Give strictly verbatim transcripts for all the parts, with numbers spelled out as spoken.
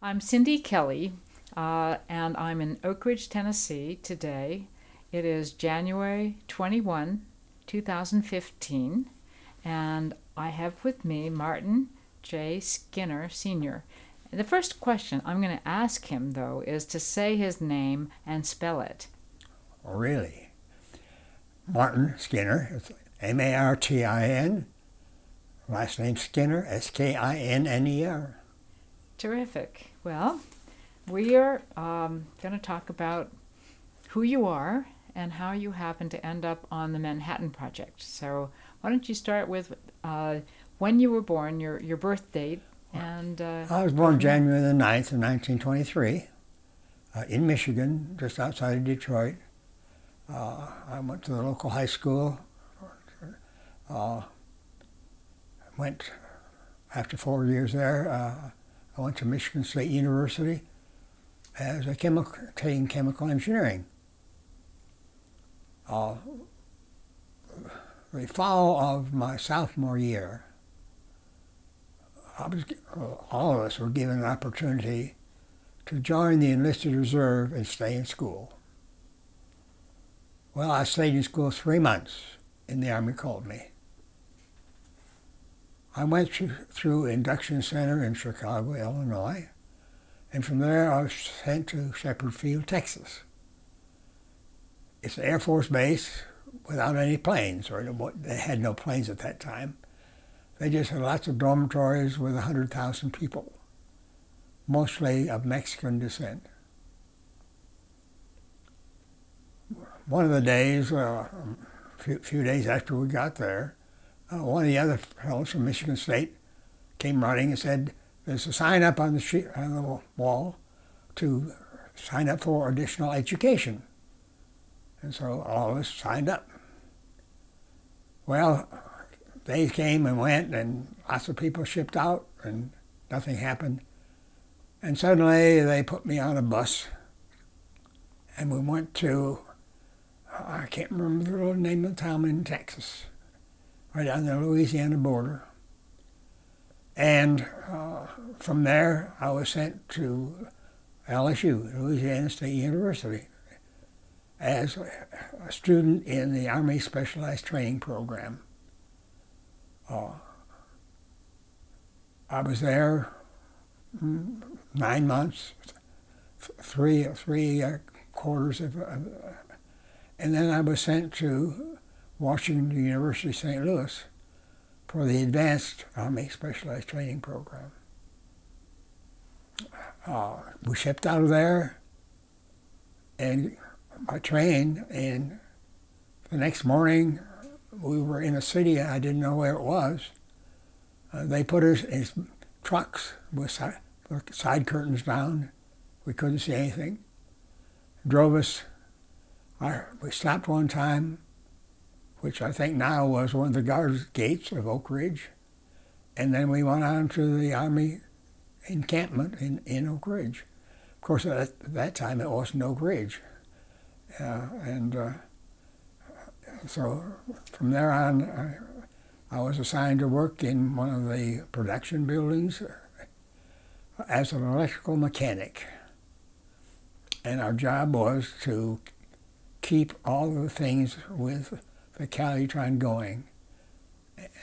I'm Cindy Kelly, uh, and I'm in Oak Ridge, Tennessee today. It is January twenty-first, two thousand fifteen, and I have with me Martin J. Skinner, Senior The first question I'm going to ask him, though, is to say his name and spell it. Really? Martin Skinner, M A R T I N, last name Skinner, S K I N N E R. Terrific. Well, we are um, going to talk about who you are and how you happened to end up on the Manhattan Project. So why don't you start with uh, when you were born, your, your birth date. And uh, I was born January the ninth of nineteen twenty-three uh, in Michigan, just outside of Detroit. Uh, I went to the local high school, uh, went, after four years there, uh, I went to Michigan State University as a chemical, taking chemical engineering. Uh, the fall of my sophomore year, I was, all of us were given an opportunity to join the enlisted reserve and stay in school. Well, I stayed in school three months, and the Army called me. I went through Induction Center in Chicago, Illinois, and from there I was sent to Shepherd Field, Texas. It's an Air Force base without any planes, or they had no planes at that time. They just had lots of dormitories with one hundred thousand people, mostly of Mexican descent. One of the days, uh, a few, few days after we got there, Uh, one of the other fellows from Michigan State came running and said, there's a sign up on the, sheet, on the wall to sign up for additional education. And so all of us signed up. Well, days came and went, and lots of people shipped out, and nothing happened. And suddenly they put me on a bus, and we went to, I can't remember the little name of the town in Texas, right on the Louisiana border. And uh, from there, I was sent to L S U, Louisiana State University, as a student in the Army Specialized Training Program. Uh, I was there nine months, three, three quarters of, uh, and then I was sent to Washington University, Saint Louis, for the Advanced Army Specialized Training Program. Uh, we shipped out of there, and by train, and the next morning we were in a city I didn't know where it was. Uh, they put us in trucks with side, side curtains down. We couldn't see anything. Drove us. I, we stopped one time, which I think now was one of the guards' gates of Oak Ridge. And then we went on to the Army encampment in, in Oak Ridge. Of course, at that time, it wasn't Oak Ridge. Uh, and uh, so from there on, I, I was assigned to work in one of the production buildings as an electrical mechanic. And our job was to keep all the things with the Calutron going.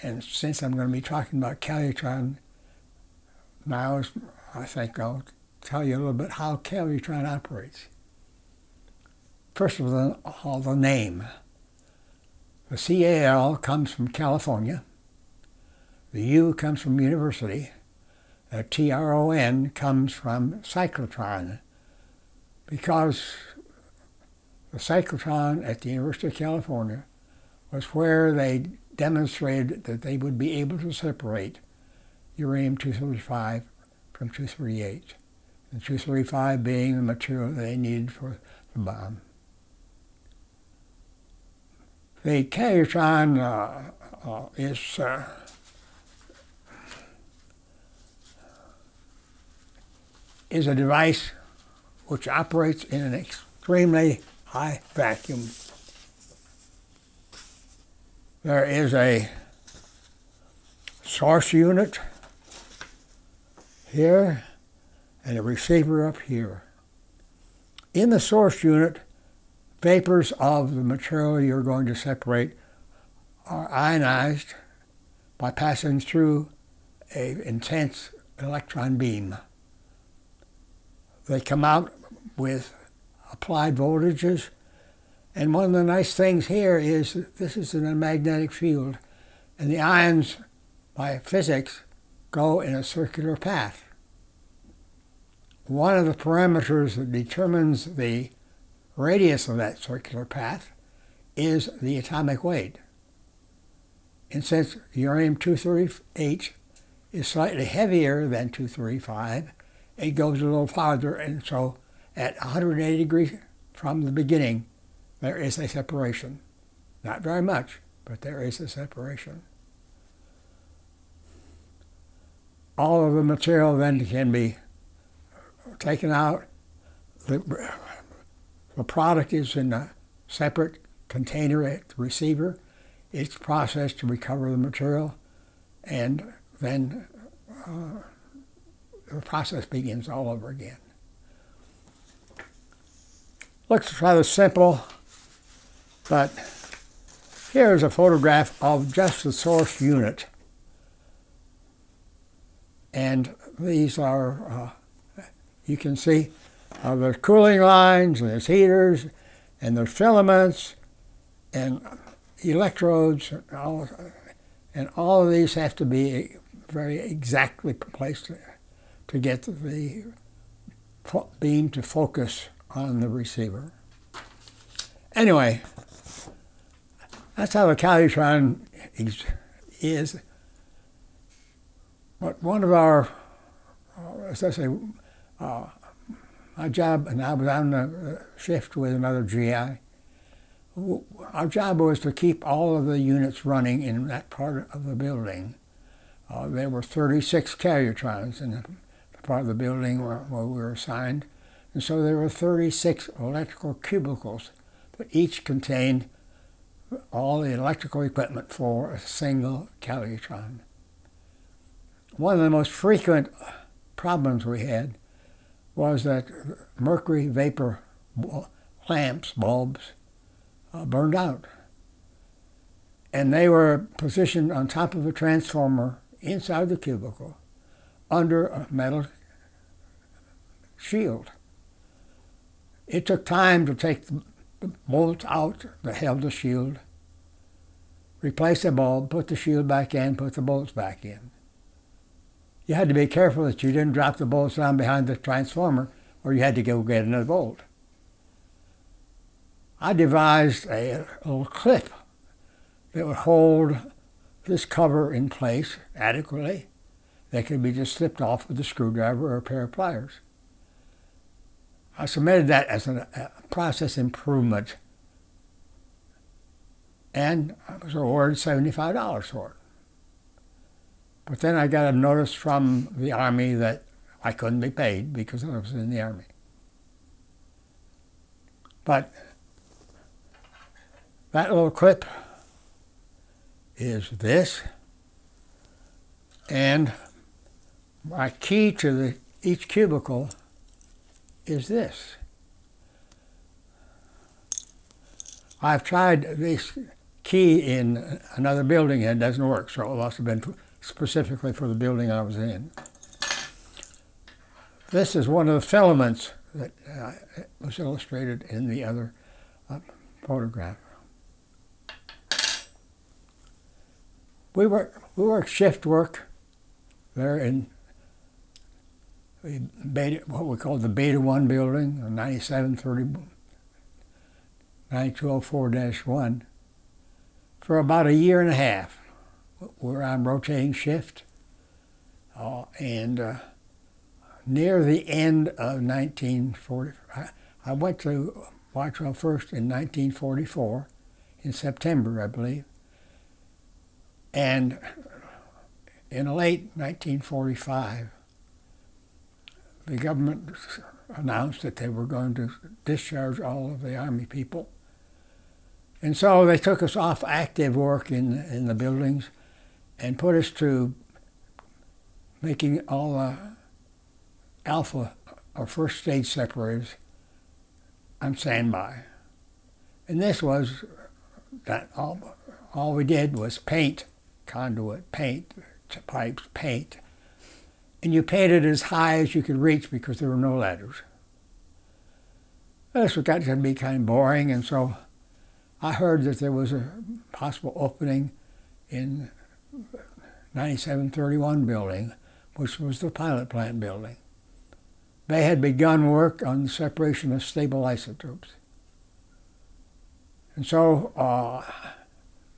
And since I'm going to be talking about Calutron, now I think I'll tell you a little bit how Calutron operates. First of all, the name. The C A L comes from California. The U comes from university. The T R O N comes from cyclotron, because the cyclotron at the University of California was where they demonstrated that they would be able to separate uranium two thirty-five from two thirty-eight, and two thirty-five being the material they needed for the bomb. The Calutron uh, uh, is uh, is a device which operates in an extremely high vacuum. There is a source unit here, and a receiver up here. In the source unit, vapors of the material you're going to separate are ionized by passing through an intense electron beam. They come out with applied voltages, and one of the nice things here is that this is in a magnetic field, and the ions, by physics, go in a circular path. One of the parameters that determines the radius of that circular path is the atomic weight. And since uranium two thirty-eight is slightly heavier than two thirty-five, it goes a little farther, and so at one hundred eighty degrees from the beginning, there is a separation. Not very much, but there is a separation. All of the material then can be taken out. The, the product is in a separate container at the receiver. It's processed to recover the material, and then uh, the process begins all over again. Looks rather simple, but here's a photograph of just the source unit. And these are, uh, you can see, uh, there's cooling lines, and there's heaters, and there's filaments, and electrodes, and all, and all of these have to be very exactly placed to get the beam to focus on the receiver. Anyway, that's how the Calutron is. But one of our, as I say, uh, my job, and I was on the shift with another G I, our job was to keep all of the units running in that part of the building. Uh, there were thirty-six Calutrons in the part of the building where, where we were assigned. And so there were thirty-six electrical cubicles that each contained all the electrical equipment for a single Calutron. One of the most frequent problems we had was that mercury vapor lamps, bulbs, uh, burned out. And they were positioned on top of a transformer inside the cubicle under a metal shield. It took time to take the bolt out that held the shield, replace the bulb, put the shield back in, put the bolts back in. You had to be careful that you didn't drop the bolts down behind the transformer, or you had to go get another bolt. I devised a little clip that would hold this cover in place adequately, that could be just slipped off with a screwdriver or a pair of pliers. I submitted that as a process improvement, and I was awarded seventy-five dollars for it. But then I got a notice from the Army that I couldn't be paid because I was in the Army. But that little clip is this, and my key to the, each cubicle is this. I've tried this key in another building and it doesn't work, so it must have been specifically for the building I was in. This is one of the filaments that uh, was illustrated in the other uh, photograph. We work, we work shift work there in Beta, what we call the Beta one building, ninety-seven thirty, ninety-two oh four dash one, for about a year and a half. We're on rotating shift, uh, and uh, near the end of nineteen forty, I, I went to Y twelve first in nineteen forty-four, in September, I believe, and in late nineteen forty-five, the government announced that they were going to discharge all of the Army people. And so they took us off active work in, in the buildings and put us to making all the alpha or first stage separators, I'm standby. And this was that all, all we did was paint conduit, paint pipes, paint. And you painted as high as you could reach because there were no ladders. This got to be kind of boring, and so I heard that there was a possible opening in ninety-seven thirty-one building, which was the pilot plant building. They had begun work on the separation of stable isotopes. And so uh,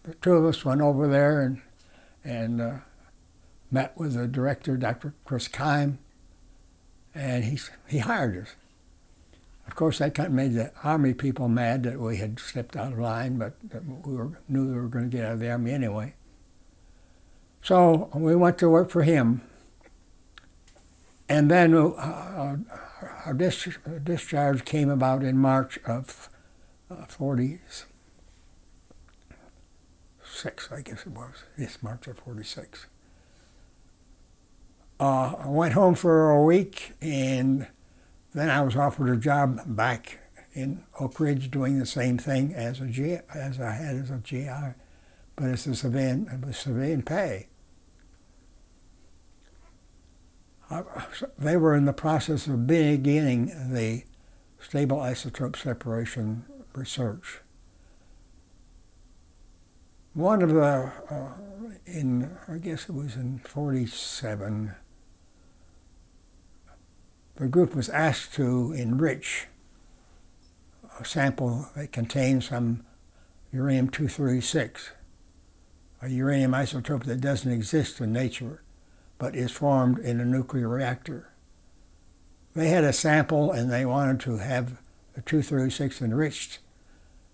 the two of us went over there and, and uh, met with the director, Doctor Chris Keim, and he, he hired us. Of course, that kind of made the Army people mad that we had stepped out of line, but we were, knew we were going to get out of the Army anyway. So we went to work for him. And then uh, our dis discharge came about in March of uh, forty-six, I guess it was. Yes, March of forty-six. Uh, I went home for a week, and then I was offered a job back in Oak Ridge doing the same thing as a G, as I had as a G I, but as a civilian, it was civilian pay. I, they were in the process of beginning the stable isotope separation research. One of the, uh, in I guess it was in forty-seven. The group was asked to enrich a sample that contained some uranium two thirty-six, a uranium isotope that doesn't exist in nature, but is formed in a nuclear reactor. They had a sample and they wanted to have the two thirty-six enriched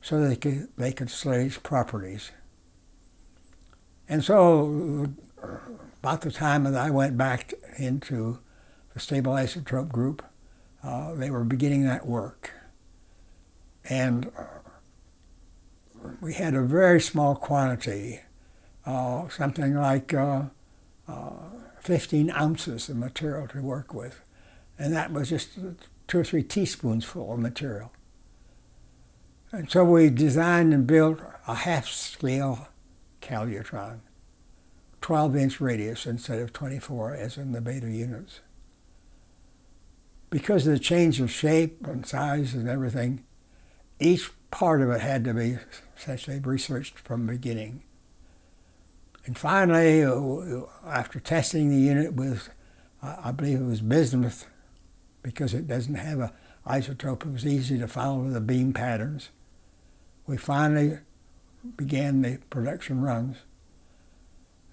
so they could, they could study its properties. And so about the time that I went back into the stable isotope group, uh, they were beginning that work. And uh, we had a very small quantity, uh, something like uh, uh, fifteen ounces of material to work with. And that was just two or three teaspoons full of material. And so we designed and built a half-scale Calutron, twelve inch radius instead of twenty-four as in the beta units. Because of the change of shape and size and everything, each part of it had to be essentially researched from the beginning. And finally, after testing the unit with, I believe it was bismuth, because it doesn't have an isotope, it was easy to follow the beam patterns. We finally began the production runs.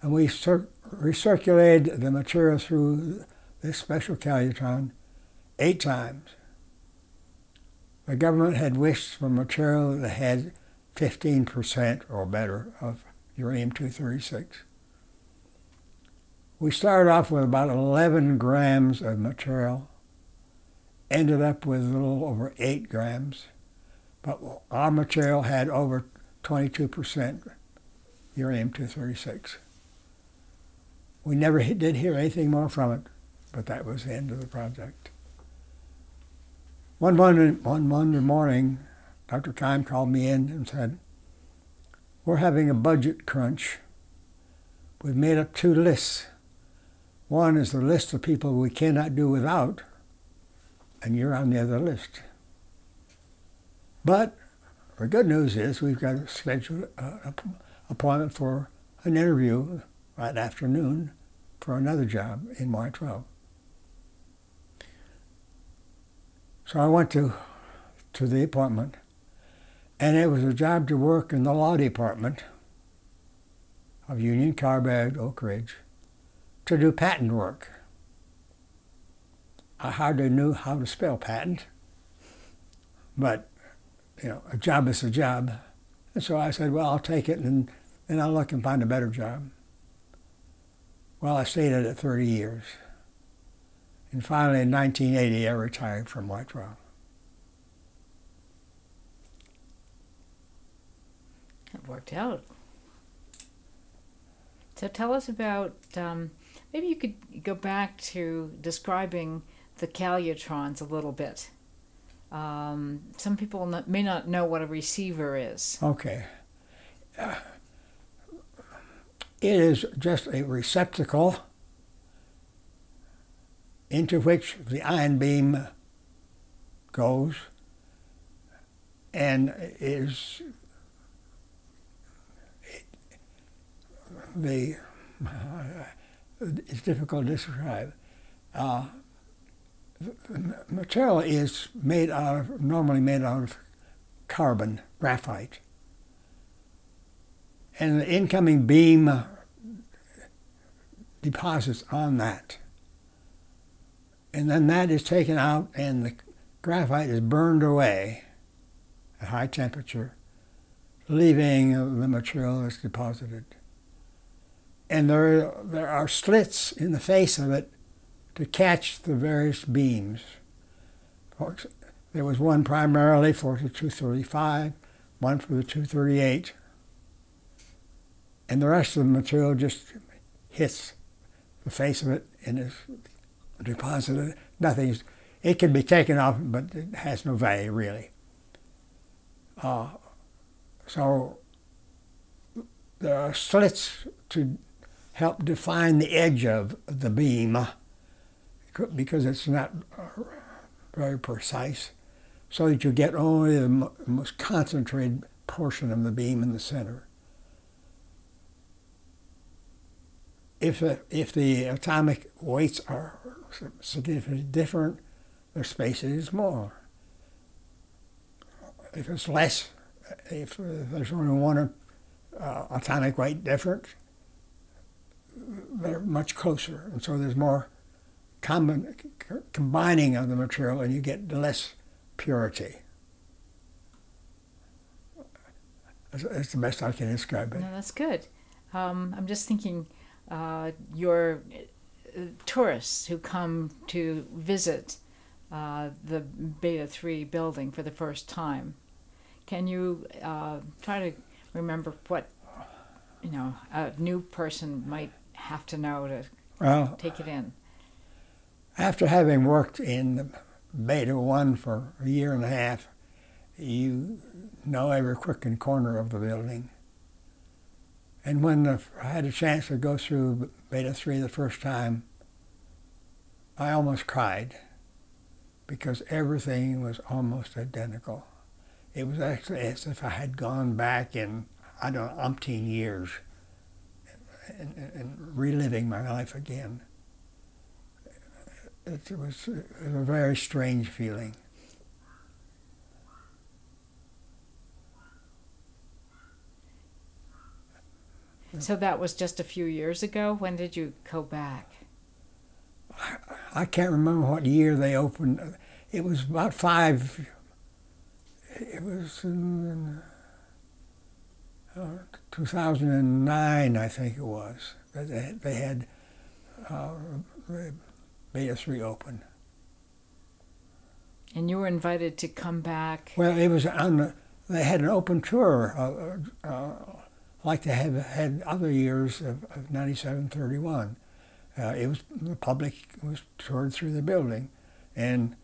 And we recirculated the material through this special Calutron eight times. The government had wished for material that had fifteen percent or better of uranium two thirty-six. We started off with about eleven grams of material, ended up with a little over eight grams, but our material had over twenty-two percent uranium two thirty-six. We never did hear anything more from it, but that was the end of the project. One Monday, one Monday morning, Doctor Keim called me in and said, "We're having a budget crunch. We've made up two lists. One is the list of people we cannot do without, and you're on the other list. But the good news is we've got a scheduled uh, appointment for an interview that afternoon for another job in Y twelve. So I went to, to the appointment, and it was a job to work in the law department of Union Carbide, Oak Ridge, to do patent work. I hardly knew how to spell patent, but you know, a job is a job. And so I said, well, I'll take it, and then I'll look and find a better job. Well, I stayed at it thirty years. And finally, in nineteen eighty, I retired from White Row. It worked out. So tell us about, um, maybe you could go back to describing the calutrons a little bit. Um, some people not, may not know what a receiver is. Okay. Uh, it is just a receptacle into which the ion beam goes and is it, the it's difficult to describe. Uh, the material is made out of, normally made out of carbon, graphite. And the incoming beam deposits on that. And then that is taken out and the graphite is burned away at high temperature, leaving the material that's deposited. And there, there are slits in the face of it to catch the various beams. There was one primarily for the two thirty-five, one for the two thirty-eight, and the rest of the material just hits the face of it and is deposited. Nothing, it can be taken off, but it has no value really. Uh, so there are slits to help define the edge of the beam because it's not very precise, so that you get only the most concentrated portion of the beam in the center. If the, if the atomic weights are significantly different, the space is more. If it's less, if there's only one uh, atomic weight difference, they're much closer, and so there's more common, combining of the material, and you get less purity. That's, that's the best I can describe it. No, that's good. Um, I'm just thinking, uh, your tourists who come to visit uh, the Beta three building for the first time, can you uh, try to remember what, you know, a new person might have to know to well, take it in? After having worked in Beta one for a year and a half, you know every crook and corner of the building. And when the, I had a chance to go through Beta three the first time, I almost cried because everything was almost identical. It was actually as if I had gone back in, I don't know, umpteen years and, and, and reliving my life again. It was a very strange feeling. So that was just a few years ago? When did you go back? I, I can't remember what year they opened. It was about five, it was in uh, two thousand nine, I think it was. They, they had uh, Beta three open. And you were invited to come back? Well, it was on the, they had an open tour, uh, uh, like they have had other years of, of ninety-seven thirty-one. Uh, it was, the public was toured through the building. And,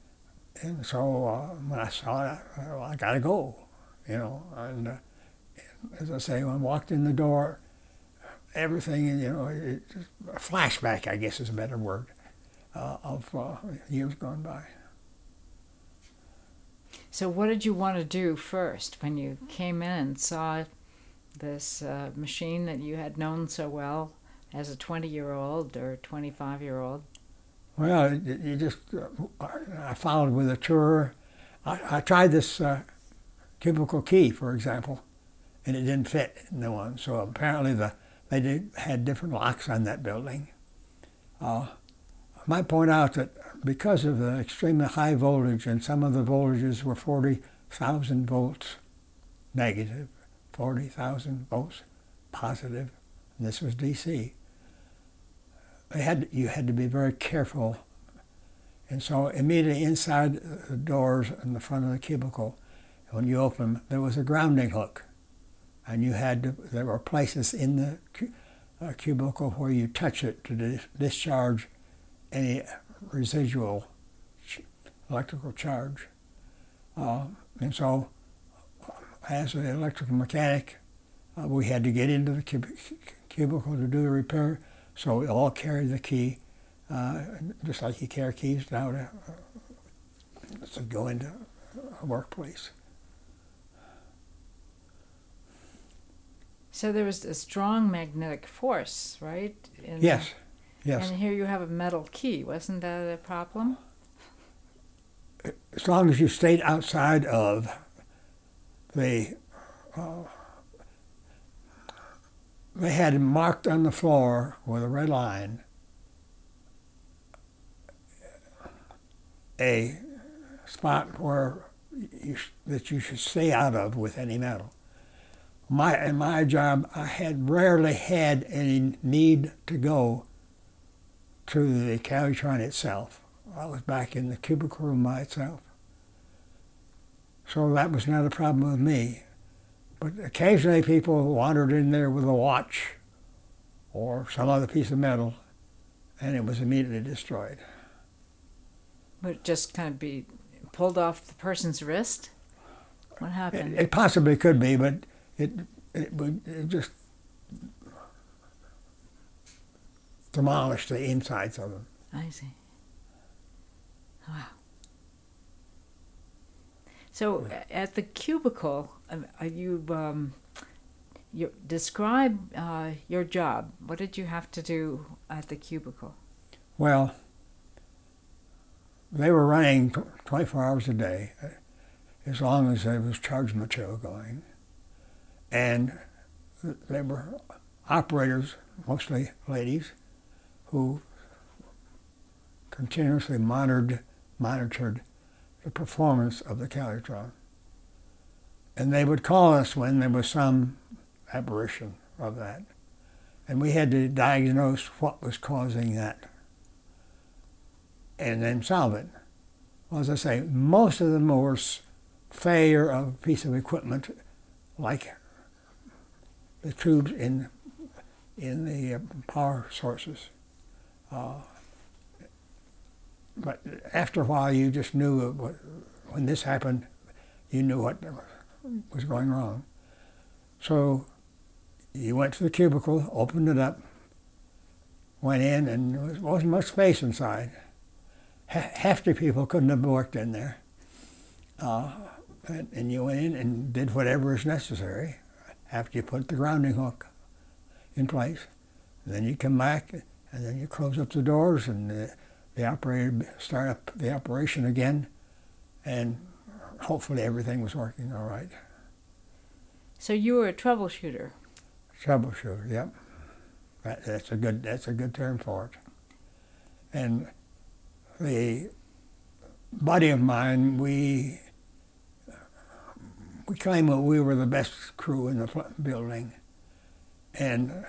and so uh, when I saw it, I, well, I gotta go, you know. And, uh, and as I say, when I walked in the door, everything, you know, it, a flashback, I guess is a better word. Uh, of uh, years gone by. So what did you want to do first when you came in and saw this uh, machine that you had known so well as a twenty-year-old or twenty-five-year-old? Well, you just, uh, I followed with a tour. I, I tried this uh, cubicle key, for example, and it didn't fit in the one. So apparently the, they did, had different locks on that building. Uh, I might point out that because of the extremely high voltage, and some of the voltages were forty thousand volts negative, forty thousand volts positive, and this was D C, they had, you had to be very careful. And so immediately inside the doors in the front of the cubicle, when you opened them, there was a grounding hook. And you had to, there were places in the uh, cubicle where you touch it to dis discharge any residual electrical charge. Uh, and so as an electrical mechanic, uh, we had to get into the cub cubicle to do the repair, so we all carried the key, uh, just like you carry keys now to, uh, to go into a workplace. So there was a strong magnetic force, right? In yes, yes. And here you have a metal key. Wasn't that a problem? As long as you stayed outside of the, uh, they had marked on the floor with a red line a spot where you, that you should stay out of with any metal. My, in my job, I had rarely had any need to go to the Calutron itself. I was back in the cubicle room by itself. So that was not a problem with me. But occasionally people wandered in there with a watch or some other piece of metal, and it was immediately destroyed. Would it just kind of be pulled off the person's wrist? What happened? It, it possibly could be, but It, it would it just demolish the insides of them. I see. Wow. So at the cubicle, are you, um, you describe uh, your job. What did you have to do at the cubicle? Well, they were running twenty-four hours a day, as long as there was charge material going. And they were operators, mostly ladies, who continuously monitored, monitored the performance of the Calutron. And they would call us when there was some aberration of that. And we had to diagnose what was causing that and then solve it. Well, as I say, most of them were failure of a piece of equipment like the tubes in in the power sources, uh, but after a while you just knew what, when this happened, you knew what was going wrong. So you went to the cubicle, opened it up, went in, and there wasn't much space inside. Half the people couldn't have worked in there, uh, and, and you went in and did whatever is necessary. After you put the grounding hook in place, then you come back and then you close up the doors and the, the operator start up the operation again, and hopefully everything was working all right. So you were a troubleshooter. Troubleshooter, yep. That, that's a good. That's a good term for it. And the buddy of mine, we. We claimed that we were the best crew in the building, and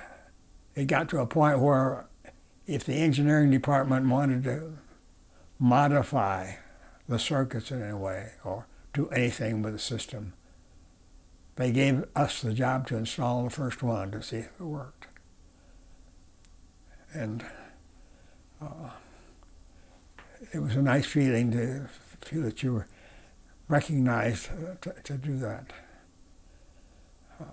it got to a point where if the engineering department wanted to modify the circuits in any way or do anything with the system, they gave us the job to install the first one to see if it worked. And uh, it was a nice feeling to feel that you were recognized to, to do that. Uh,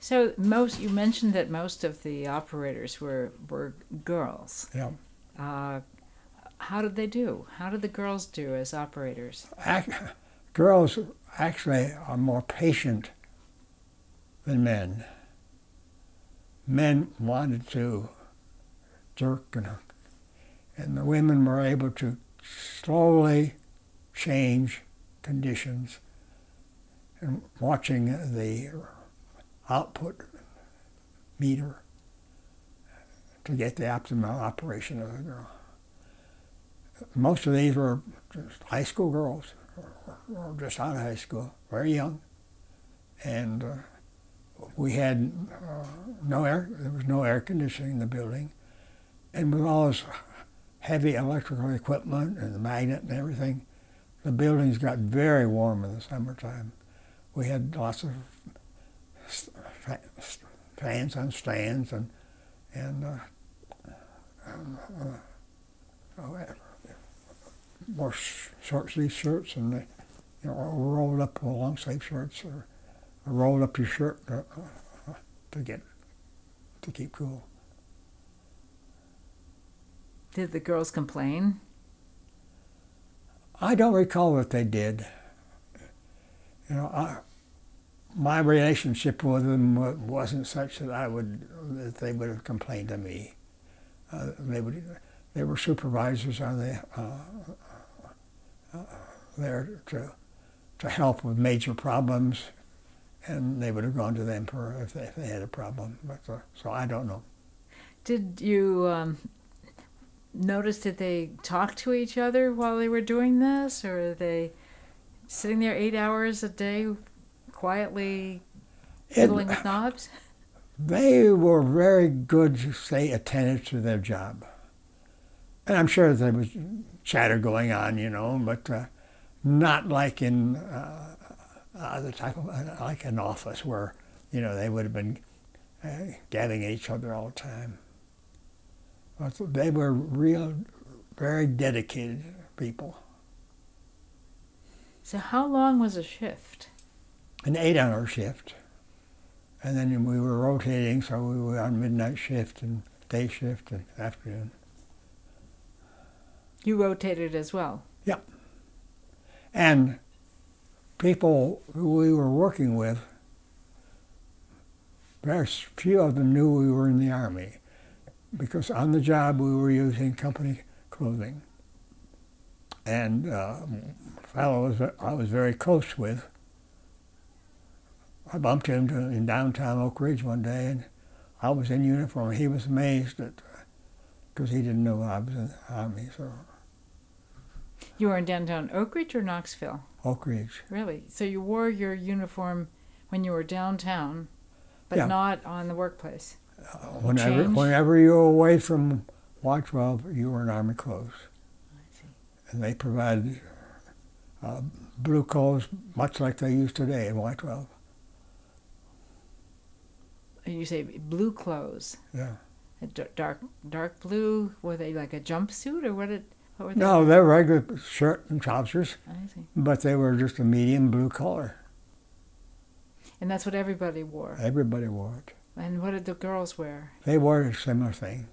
so most, you mentioned that most of the operators were were girls. Yeah. Uh, how did they do? How did the girls do as operators? Ac girls actually are more patient than men. Men wanted to jerk, and, and the women were able to slowly change conditions, and watching the output meter to get the optimal operation of the girl. Most of these were just high school girls, or just out of high school, very young, and uh, we had uh, no air. There was no air conditioning in the building, and with all this heavy electrical equipment and the magnet and everything, the buildings got very warm in the summertime. We had lots of fans on stands and and uh, uh, uh, wore short sleeve shirts, and they, you know, rolled up long sleeve shirts, or, or rolled up your shirt to, to get to keep cool. Did the girls complain? I don't recall what they did. You know, I, my relationship with them wasn't such that I would that they would have complained to me. Uh, they would. They were supervisors on the, uh, uh, there to to help with major problems, and they would have gone to them for if they, if they had a problem. But, uh, so I don't know. Did you um, notice that they talked to each other while they were doing this, or are they sitting there eight hours a day, quietly fiddling with knobs? They were very good to stay attentive to their job. And I'm sure there was chatter going on, you know, but uh, not like in uh, other type of, like an office where, you know, they would have been uh, gabbing at each other all the time. But they were real, very dedicated people. So how long was a shift? An eight-hour shift. And then we were rotating, so we were on midnight shift and day shift and afternoon. You rotated as well? Yeah. And people who we were working with, very few of them knew we were in the Army, because on the job we were using company clothing. And uh, a fellow I was very close with, I bumped him to, in downtown Oak Ridge one day, and I was in uniform. He was amazed at, because he didn't know I was in the Army. So. You were in downtown Oak Ridge or Knoxville? Oak Ridge. Really? So you wore your uniform when you were downtown, but yeah. Not on the workplace? Uh, whenever, whenever you were away from Y twelve, you were in Army clothes. I see. And they provided uh, blue clothes, much like they use today in Y twelve. You say blue clothes. Yeah. Dark, dark blue. Were they like a jumpsuit, or what? Did, what were they? No, they're regular shirt and trousers. I see. But they were just a medium blue color. And that's what everybody wore. Everybody wore it. And what did the girls wear? They wore a similar thing.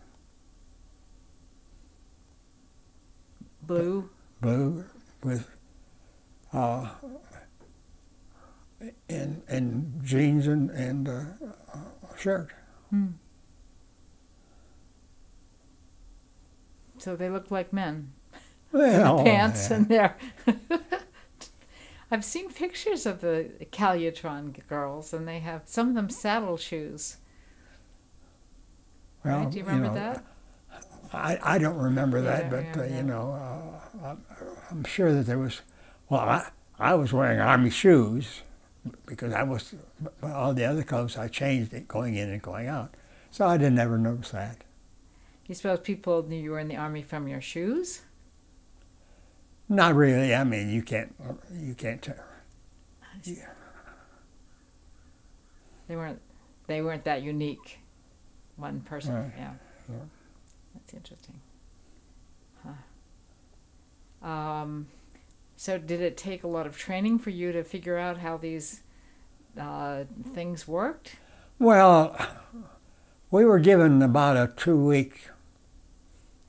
Blue. Blue with, uh, and and jeans and and. Uh, Shirt. Hmm. So they looked like men. Well, pants and their. I've seen pictures of the Calutron girls, and they have some of them saddle shoes. Well, right? Do you remember you know, that? I I don't remember that, but remember uh, you that. know, uh, I'm sure that there was. Well, I I was wearing Army shoes. Because I was, all the other clothes, I changed it going in and going out. So I didn't ever notice that. You suppose people knew you were in the Army from your shoes? Not really. I mean, you can't, you can't tell. Yeah. They weren't, they weren't that unique, one person. Right. Yeah. Yeah. That's interesting. Huh. Um... So did it take a lot of training for you to figure out how these uh, things worked? Well, we were given about a two-week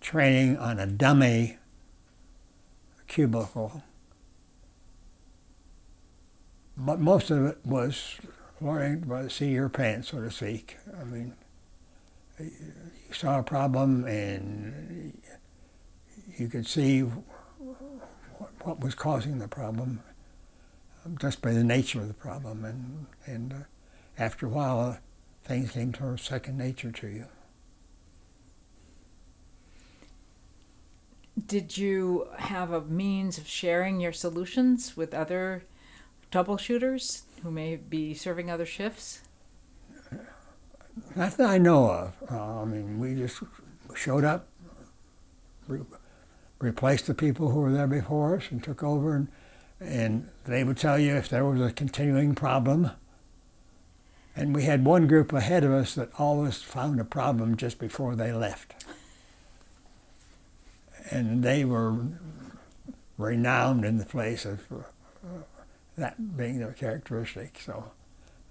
training on a dummy cubicle. But most of it was learning by the seat of your pants, so to speak. I mean, you saw a problem and you could see what was causing the problem, just by the nature of the problem, and and uh, after a while, uh, things came sort of second nature to you. Did you have a means of sharing your solutions with other troubleshooters who may be serving other shifts? Not that I know of. Uh, I mean, we just showed up. Replaced the people who were there before us and took over, and, and they would tell you if there was a continuing problem. And we had one group ahead of us that always found a problem just before they left. And they were renowned in the place of uh, that being their characteristic. So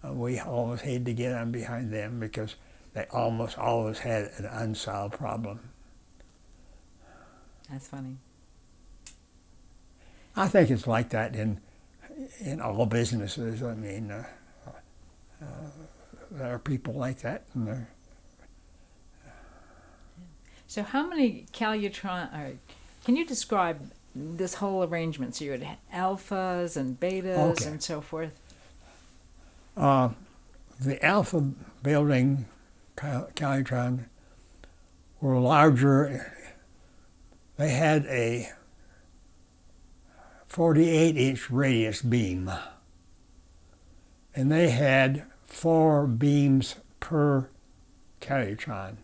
uh, we always had to get on behind them because they almost always had an unsolved problem. That's funny. I think it's like that in in all businesses. I mean, uh, uh, there are people like that, and they're. So how many Calutron, or can you describe this whole arrangement? So you had alphas and betas okay. and so forth. Uh, the alpha building cal Calutron were larger. They had a forty-eight inch radius beam, and they had four beams per Calutron.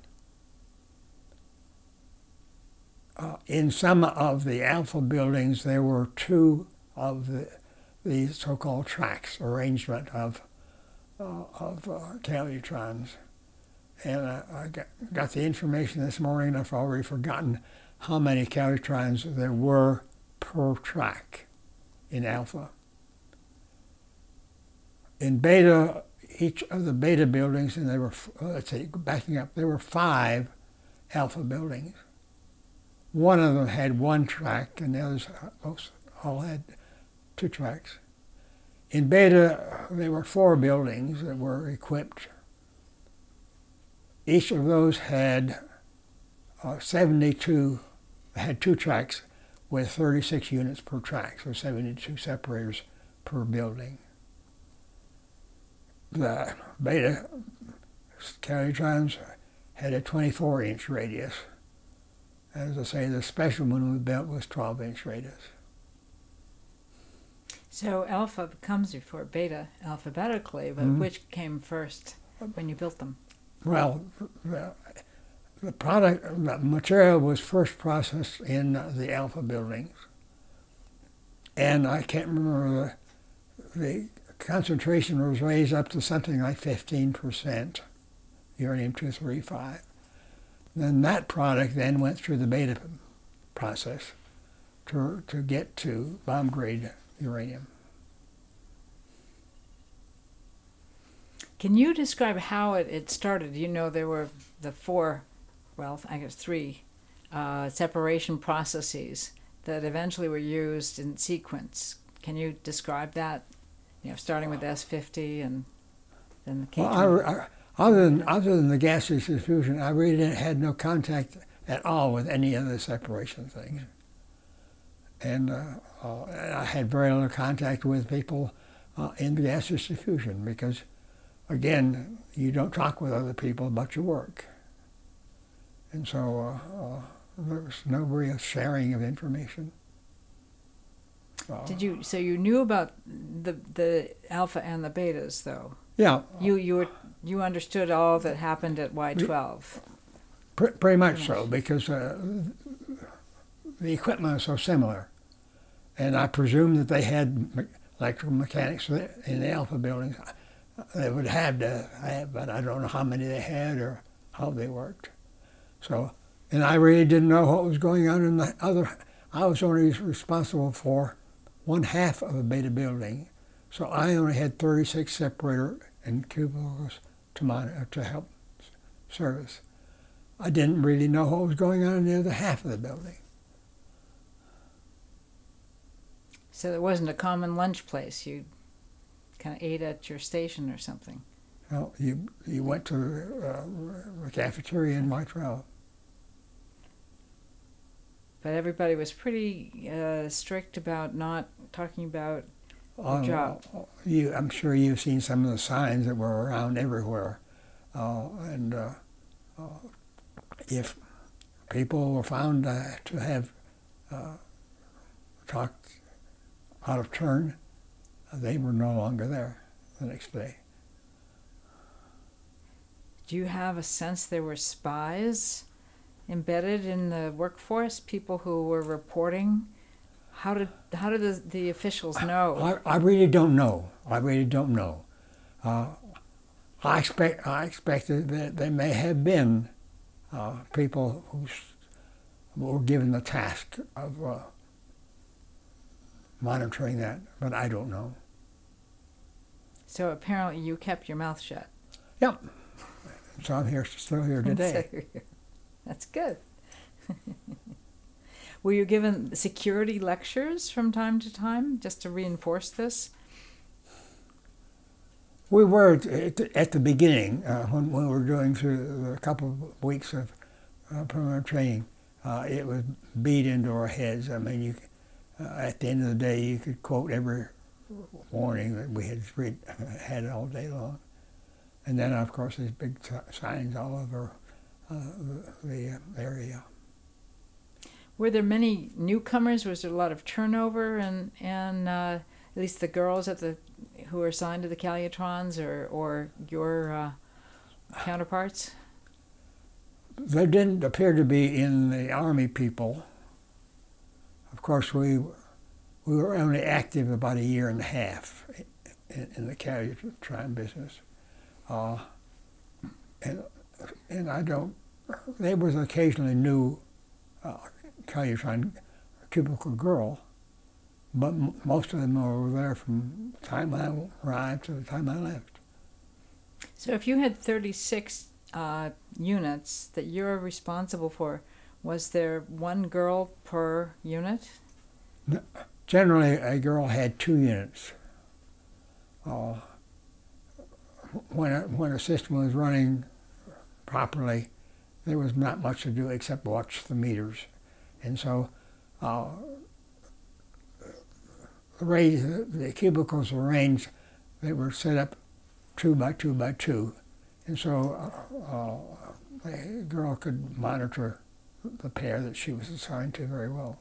Uh, in some of the alpha buildings, there were two of the, the so-called tracks arrangement of uh, of uh, Calutrons, and uh, I got, got the information this morning. I've already forgotten how many Calutrons there were per track in alpha. In beta, each of the beta buildings, and there were let's see, backing up, there were five alpha buildings. One of them had one track, and the others all had two tracks. In Beta, there were four buildings that were equipped. Each of those had uh, seventy-two, had two tracks with thirty-six units per track, so seventy-two separators per building. The Beta Calutrons had a twenty-four inch radius. As I say, the special one we built was twelve inch radius. So alpha comes before beta alphabetically, but mm-hmm. which came first when you built them? Well, the, the product, the material was first processed in the alpha buildings. And I can't remember, the, the concentration was raised up to something like fifteen percent, uranium two thirty-five. Then that product then went through the beta process to, to get to bomb grade uranium. Can you describe how it, it started? You know, there were the four, well, I guess three uh, separation processes that eventually were used in sequence. Can you describe that? You know, starting with S fifty and then the K two. Well, I, I, Other than, other than the gaseous diffusion, I really didn't, had no contact at all with any of the separation things. And uh, uh, I had very little contact with people uh, in the gaseous diffusion because, again, you don't talk with other people about your work. And so uh, uh, there was no real sharing of information. Uh, Did you, so you knew about the, the alpha and the betas, though? Yeah. You, you were... You understood all that happened at Y twelve? Pretty, pretty much so, because uh, the equipment was so similar. And I presume that they had electrical mechanics in the alpha buildings. They would have to have, but I don't know how many they had or how they worked. So, and I really didn't know what was going on in the other. I was only responsible for one half of a beta building. So I only had thirty-six separator and cubicles to monitor, to help service. I didn't really know what was going on in the other half of the building. So there wasn't a common lunch place. You kind of ate at your station or something. Well, you you went to uh, a cafeteria in White Row. But everybody was pretty uh, strict about not talking about. Um, you, I'm sure you've seen some of the signs that were around everywhere, uh, and uh, uh, if people were found uh, to have uh, talked out of turn, they were no longer there the next day. Do you have a sense there were spies embedded in the workforce, people who were reporting? How did how did the, the officials know? I, I really don't know. I really don't know. Uh, I expect I expected that there may have been uh, people who were given the task of uh, monitoring that, but I don't know. So apparently you kept your mouth shut. Yep. So I'm here, still here today. So that's good. Were you given security lectures from time to time, just to reinforce this? We were at the, at the beginning, uh, when we were doing through a couple of weeks of uh, preliminary training. Uh, it was beat into our heads. I mean, you, uh, at the end of the day, you could quote every warning that we had read, had all day long. And then, of course, there's big signs all over uh, the area. Were there many newcomers? Was there a lot of turnover, and and uh, at least the girls at the who are assigned to the Calutrons, or or your uh, counterparts? There didn't appear to be in the Army people. Of course, we we were only active about a year and a half in, in the Calutron business, uh, and and I don't. There was occasionally new. Uh, Calutron typical girl, but m most of them were there from the time I arrived to the time I left. So if you had thirty-six uh, units that you're responsible for, was there one girl per unit? No, generally a girl had two units. Uh, when, a, when a system was running properly, there was not much to do except watch the meters. And so uh, the cubicles were arranged, they were set up two by two by two. And so uh, uh, the girl could monitor the pair that she was assigned to very well.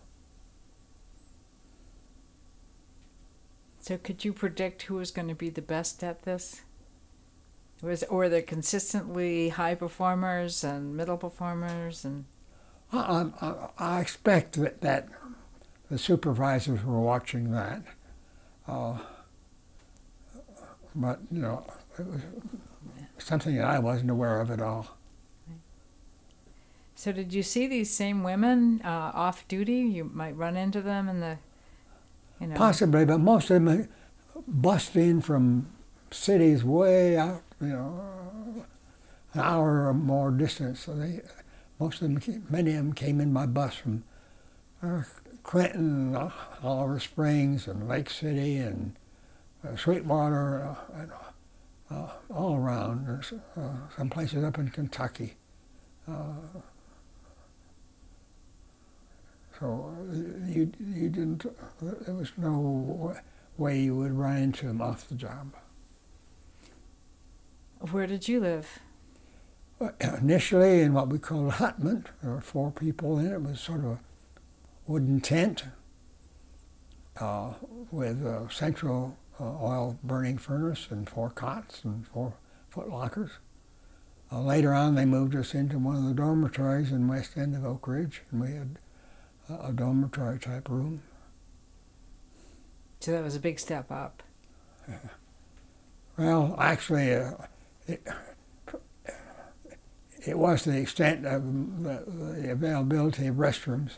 So could you predict who was going to be the best at this? Was, were there consistently high performers and middle performers? and? I, I, I expect that, that the supervisors were watching that, uh, but you know, it was something that I wasn't aware of at all. So did you see these same women uh, off duty? You might run into them in the, you know. Possibly, but most of them bust in from cities way out, you know, an hour or more distance. So they. Most of them, many of them came in by bus from uh, Clinton, uh, Oliver Springs, and Lake City, and uh, Sweetwater, uh, and, uh, all around. There's, uh, some places up in Kentucky. Uh, so you you didn't. There was no way you would run into them off the job. Where did you live? Initially in what we called a hutment. There were four people in it. It was sort of a wooden tent uh, with a central uh, oil burning furnace and four cots and four foot lockers. Uh, later on they moved us into one of the dormitories in the west end of Oak Ridge, and we had uh, a dormitory type room. So that was a big step up. Uh, well, actually uh, it, It was to the extent of the, the availability of restrooms.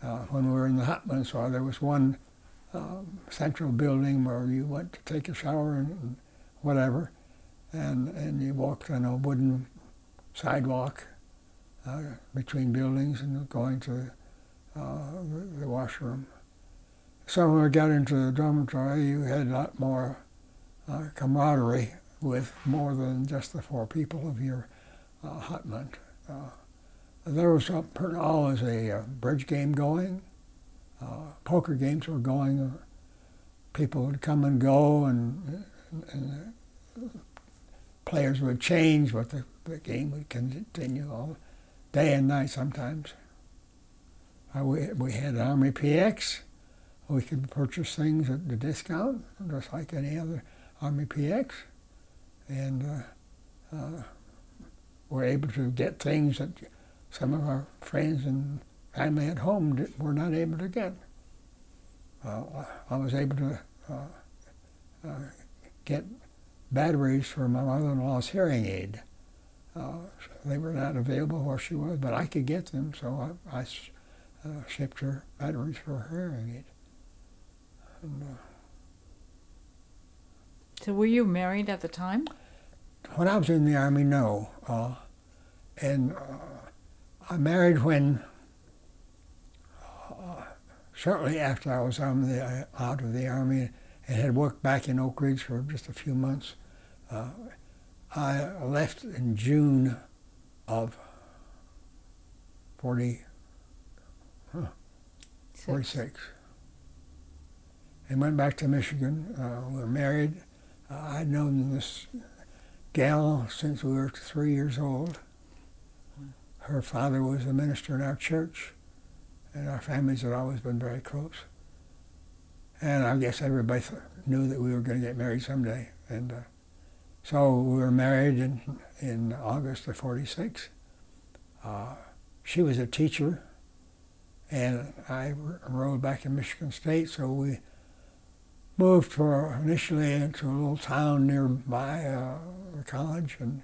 Uh, when we were in the Hutman, so there was one uh, central building where you went to take a shower and, and whatever, and, and you walked on a wooden sidewalk uh, between buildings and going to uh, the, the washroom. So when we got into the dormitory, you had a lot more uh, camaraderie with more than just the four people of your Uh, hutment. Uh, there was uh, always a uh, bridge game going, uh, poker games were going, uh, people would come and go, and, and, and the players would change, but the, the game would continue all day and night sometimes. Uh, we, we had Army P X, we could purchase things at the discount, just like any other Army P X, and uh, uh, were able to get things that some of our friends and family at home did, were not able to get. Uh, I was able to uh, uh, get batteries for my mother-in-law's hearing aid. Uh, they were not available where she was, but I could get them, so I, I uh, shipped her batteries for her hearing aid. So were you married at the time? When I was in the Army, no. Uh, and uh, I married when, uh, shortly after I was on the, uh, out of the Army and had worked back in Oak Ridge for just a few months. Uh, I left in June of forty, huh, forty-six and went back to Michigan. Uh, we were married. Uh, I'd known this gal since we were three years old. Her father was a minister in our church, and our families had always been very close. And I guess everybody th knew that we were going to get married someday. And uh, so we were married in, in August of forty-six. Uh, she was a teacher, and I enrolled back in Michigan State, so we moved for initially into a little town nearby uh, the college, and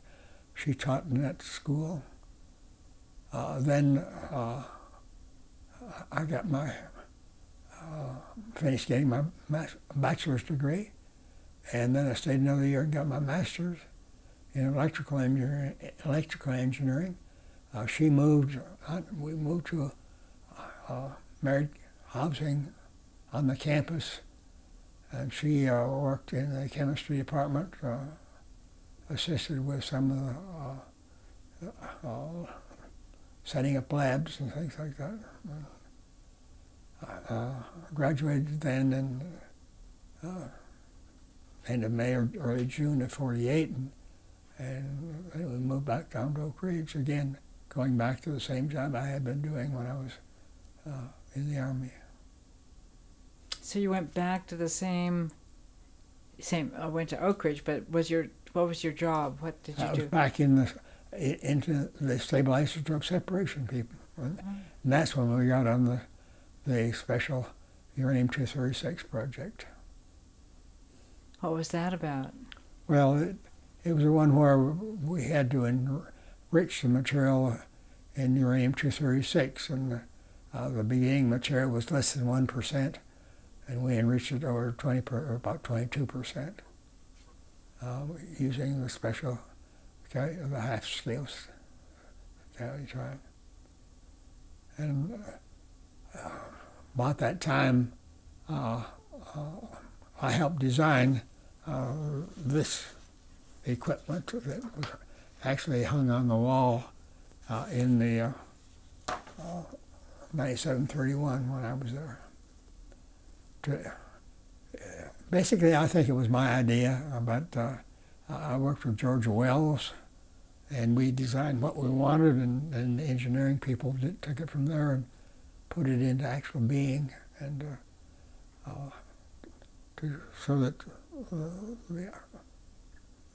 she taught in that school. Uh, then uh, I got my, uh, finished getting my bachelor's degree, and then I stayed another year and got my master's in electrical engineering. Electrical engineering. Uh, she moved, I, we moved to uh, married housing on the campus, and she uh, worked in the chemistry department, uh, assisted with some of the uh, uh, setting up labs and things like that. I uh, graduated then in uh, end of May or early June of forty-eight, and, and we moved back down to Oak Ridge again, going back to the same job I had been doing when I was uh, in the Army. So you went back to the same, same. I uh, went to Oak Ridge, but was your what was your job? What did you I was do? Back in the into the stable isotope separation people, and, mm-hmm. and that's when we got on the the special uranium two thirty-six project. What was that about? Well, it it was the one where we had to enrich the material in uranium two thirty-six, and the, uh, the beginning material was less than one percent. And we enriched it over twenty per, or about twenty-two percent, uh, using the special, okay, the half-scale Calutron. And uh, about that time, uh, uh, I helped design uh, this equipment that was actually hung on the wall uh, in the uh, uh, ninety-seven thirty-one when I was there. Basically, I think it was my idea, but uh, I worked with George Wells, and we designed what we wanted, and, and the engineering people did, took it from there and put it into actual being, and uh, uh, to, so that uh, the,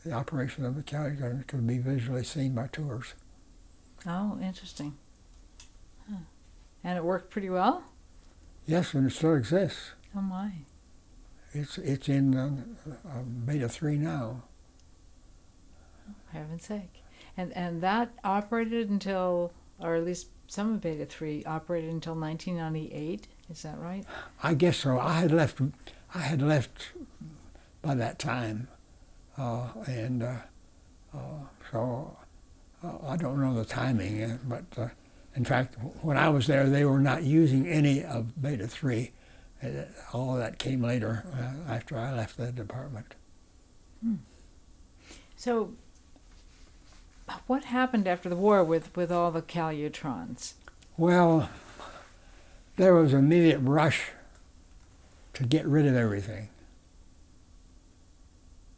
the operation of the Calutron could be visually seen by tours. Oh, interesting. Huh. And it worked pretty well? Yes, and it still exists. Oh my! It's it's in uh, uh, Beta three now. Oh, heaven's sake! And and that operated until, or at least some of Beta three operated until nineteen ninety-eight. Is that right? I guess so. I had left. I had left by that time, uh, and uh, uh, so uh, I don't know the timing. But uh, in fact, when I was there, they were not using any of Beta three. All of that came later, uh, after I left the department. Hmm. So, what happened after the war with, with all the Calutrons? Well, there was an immediate rush to get rid of everything.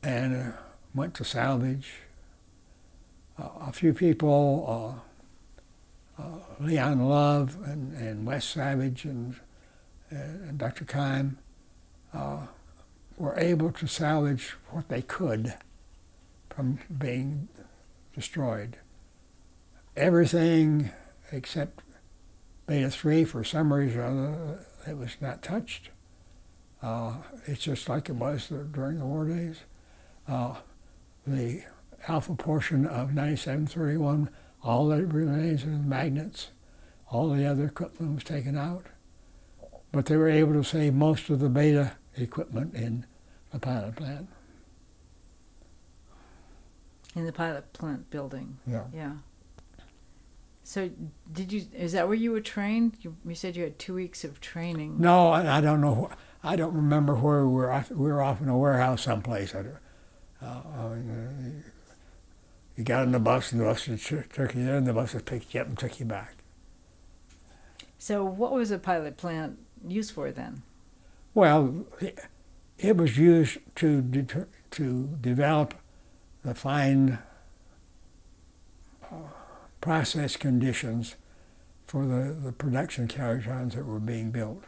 And uh, went to salvage. Uh, a few people, uh, uh, Leon Love and, and Wes Savage and and Doctor Keim, uh, were able to salvage what they could from being destroyed. Everything except Beta three, for some reason or other, it was not touched. Uh, it's just like it was during the war days. Uh, the alpha portion of ninety-seven thirty-one, all that remains is magnets. All the other equipment was taken out. But they were able to save most of the beta equipment in the pilot plant. In the pilot plant building. Yeah. Yeah. So did you, is that where you were trained? You, you said you had two weeks of training. No, I, I don't know. I don't remember where we were. We were off in a warehouse someplace. I, uh, I mean, you got on the bus, and the bus took you there, and the bus picked you up and took you back. So what was a pilot plant used for then? Well, it was used to deter, to develop the fine uh, process conditions for the, the production Calutrons that were being built.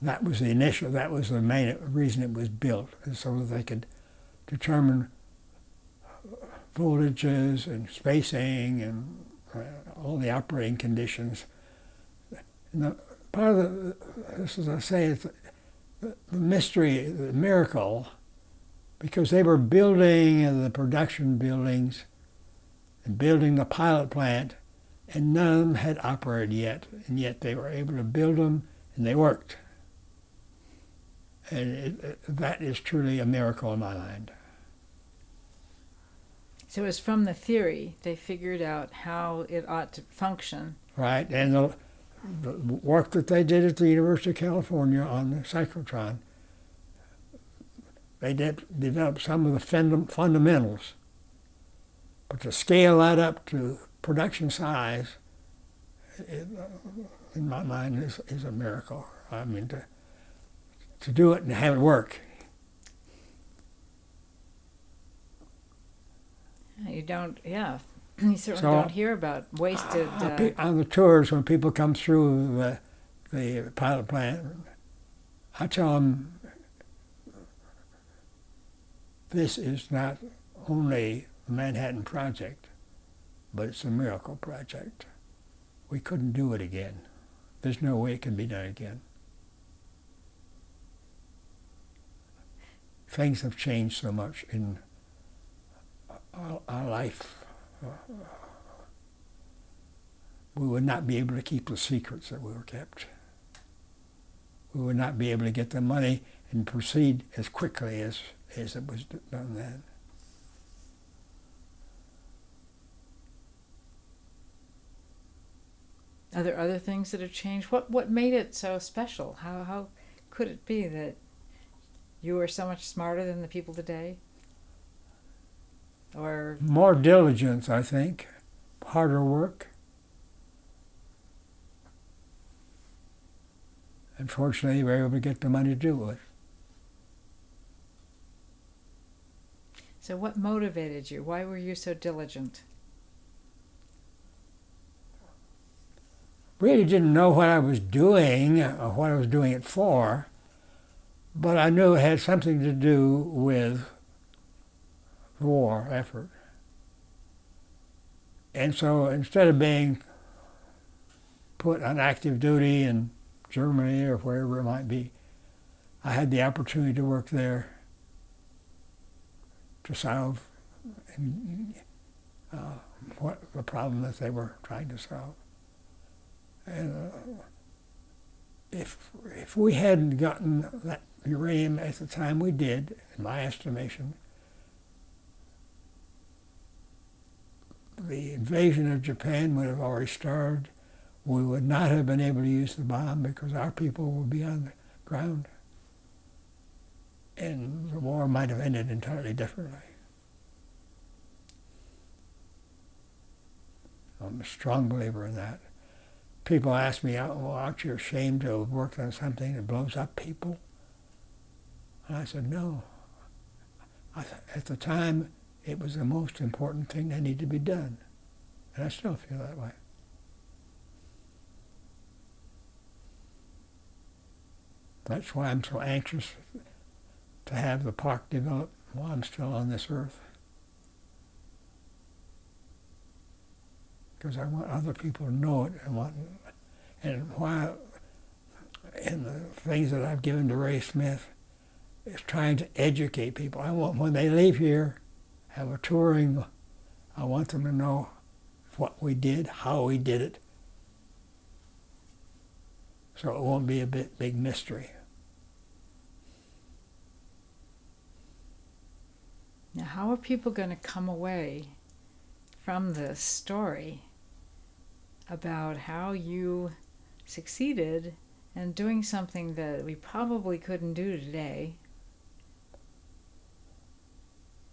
And that was the initial, that was the main reason it was built, is so that they could determine voltages and spacing and uh, all the operating conditions. And the, part of the, this is, I say, it's the, the mystery, the miracle, because they were building the production buildings and building the pilot plant, and none of them had operated yet, and yet they were able to build them, and they worked. And it, it, that is truly a miracle in my mind. So it was from the theory they figured out how it ought to function. Right, and the, the work that they did at the University of California on the cyclotron, they did develop some of the fund fundamentals, but to scale that up to production size, it, in my mind, is, is a miracle. I mean, to, to do it and have it work. You don't, yeah, you certainly so, don't hear about wasted... Uh, on the tours, when people come through the, the pilot plant, I tell them, this is not only the Manhattan Project, but it's a miracle project. We couldn't do it again. There's no way it can be done again. Things have changed so much in our, our life. We would not be able to keep the secrets that we were kept. We would not be able to get the money and proceed as quickly as as it was done then. Are there other things that have changed? What what made it so special? How how could it be that you were so much smarter than the people today? Or more diligence, I think, harder work. Unfortunately, we were able to get the money to do it. So what motivated you? Why were you so diligent? Really didn't know what I was doing or what I was doing it for, but I knew it had something to do with the war effort. And so instead of being put on active duty in Germany or wherever it might be, I had the opportunity to work there to solve uh, what the problem that they were trying to solve. And uh, if, if we hadn't gotten that uranium at the time we did, in my estimation, the invasion of Japan would have already started. We would not have been able to use the bomb because our people would be on the ground. And the war might have ended entirely differently. I'm a strong believer in that. People ask me, well, aren't you ashamed to have worked on something that blows up people? And I said, no. I th at the time, it was the most important thing that needed to be done. And I still feel that way. That's why I'm so anxious to have the park developed while I'm still on this earth. Because I want other people to know it, and want, and why, and the things that I've given to Ray Smith is trying to educate people. I want, when they leave here, have a touring, I want them to know what we did, how we did it, so it won't be a bit, big mystery. Now, how are people going to come away from this story about how you succeeded in doing something that we probably couldn't do today?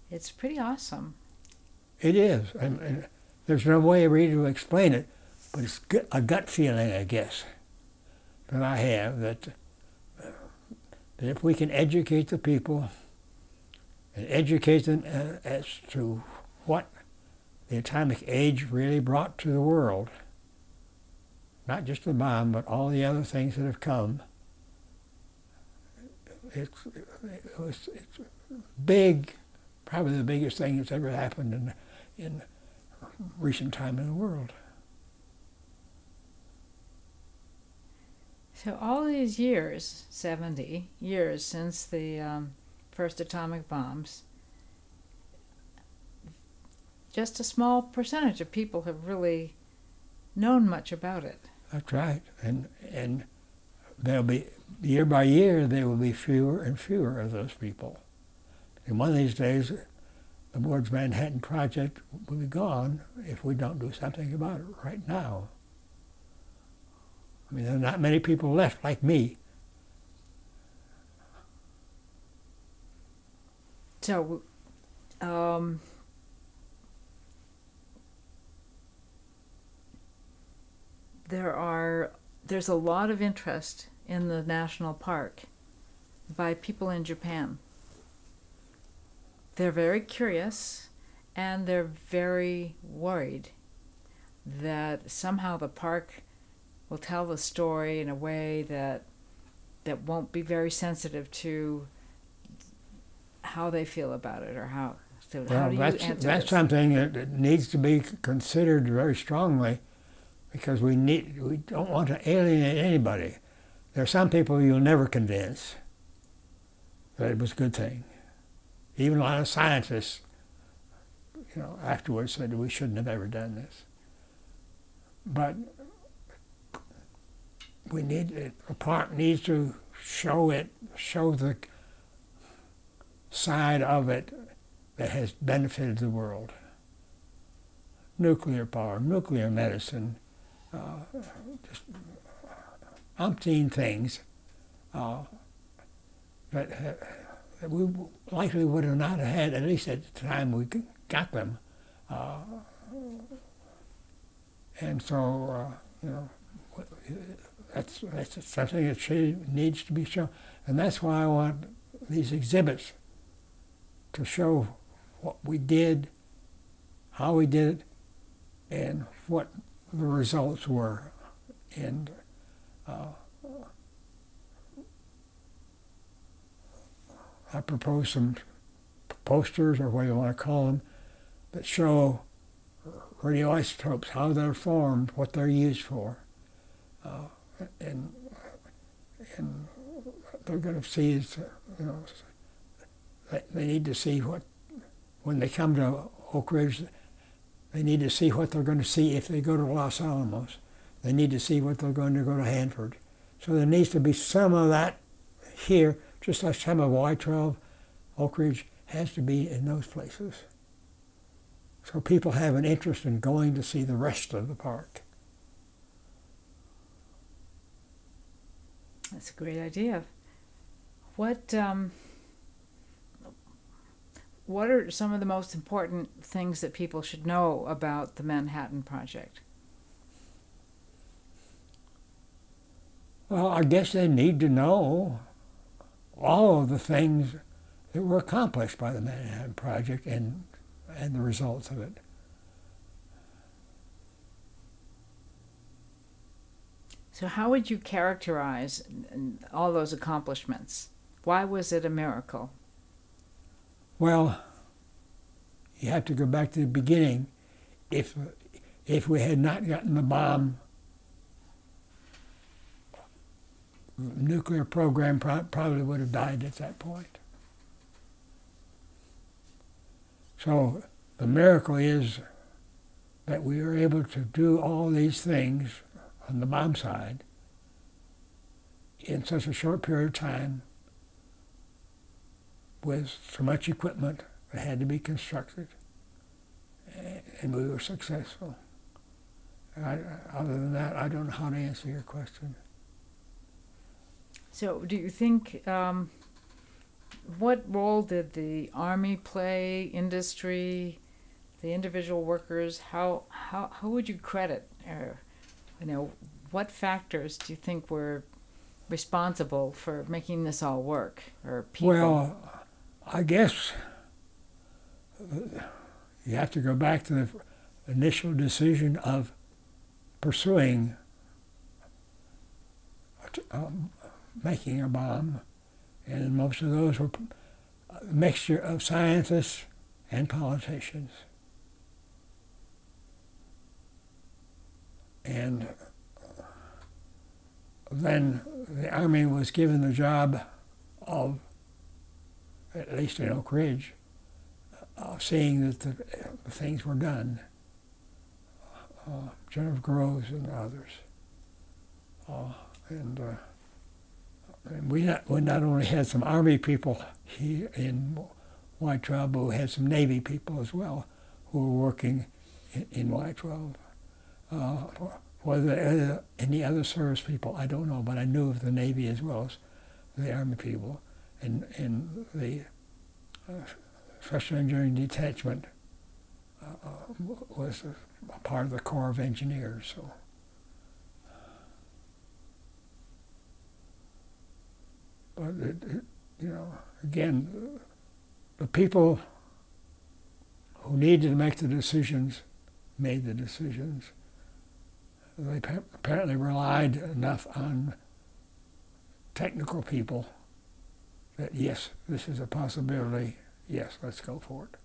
It's pretty awesome. It is. And, and there's no way really to explain it, but it's a gut feeling, I guess, that I have, that, uh, that if we can educate the people and educate them as to what the atomic age really brought to the world, not just the bomb, but all the other things that have come, it's, it's, it's big, probably the biggest thing that's ever happened in, in recent time in the world. So all these years, seventy years since the um, first atomic bombs, just a small percentage of people have really known much about it. That's right. And, and there'll be, year by year, there will be fewer and fewer of those people. And one of these days, the world's Manhattan Project will be gone if we don't do something about it right now. I mean, there are not many people left like me. So, um, there are, there's a lot of interest in the national park by people in Japan. They're very curious, and they're very worried that somehow the park will tell the story in a way that that won't be very sensitive to how they feel about it, or how, so well, how do that's, you answer that's this? Something that, that needs to be considered very strongly, because we need we don't want to alienate anybody. There are some people you'll never convince that it was a good thing. Even a lot of scientists, you know, afterwards said we shouldn't have ever done this. But we need, a park needs to show it, show the side of it that has benefited the world. Nuclear power, nuclear medicine, uh, just umpteen things uh, that. Uh, we likely would have not had, at least at the time we got them. Uh, and so, uh, you know, that's, that's something that needs to be shown. And that's why I want these exhibits to show what we did, how we did it, and what the results were. And, uh, I propose some posters, or what you want to call them, that show radioisotopes, how they're formed, what they're used for. Uh, and, and they're going to see, is, you know, they need to see what, when they come to Oak Ridge, they need to see what they're going to see if they go to Los Alamos. They need to see what they're going to go to Hanford. So there needs to be some of that here, just like some of Y twelve, Oak Ridge has to be in those places. So people have an interest in going to see the rest of the park. That's a great idea. What, um, what are some of the most important things that people should know about the Manhattan Project? Well, I guess they need to know all of the things that were accomplished by the Manhattan Project and, and the results of it. So how would you characterize all those accomplishments? Why was it a miracle? Well, you have to go back to the beginning. If, if we had not gotten the bomb, nuclear program probably would have died at that point. So the miracle is that we were able to do all these things on the bomb side in such a short period of time with so much equipment that had to be constructed, and we were successful. I, other than that, I don't know how to answer your question. So do you think, um, what role did the Army play, industry, the individual workers? How, how, how would you credit, or, you know, what factors do you think were responsible for making this all work, or people? Well, I guess you have to go back to the initial decision of pursuing um, making a bomb, and most of those were a mixture of scientists and politicians. And then the Army was given the job of, at least in Oak Ridge, of seeing that the, the things were done. Uh, General Groves and others, uh, and, uh, and we not we not only had some Army people here in White Row, but we had some Navy people as well who were working in, in White Row. Uh, whether any other service people, I don't know, but I knew of the Navy as well as the Army people, and and the uh, Special Engineering Detachment uh, was. Uh, part of the Corps of Engineers. So, but it, it, you know, again, the people who needed to make the decisions made the decisions. They apparently relied enough on technical people that yes, this is a possibility. Yes, let's go for it.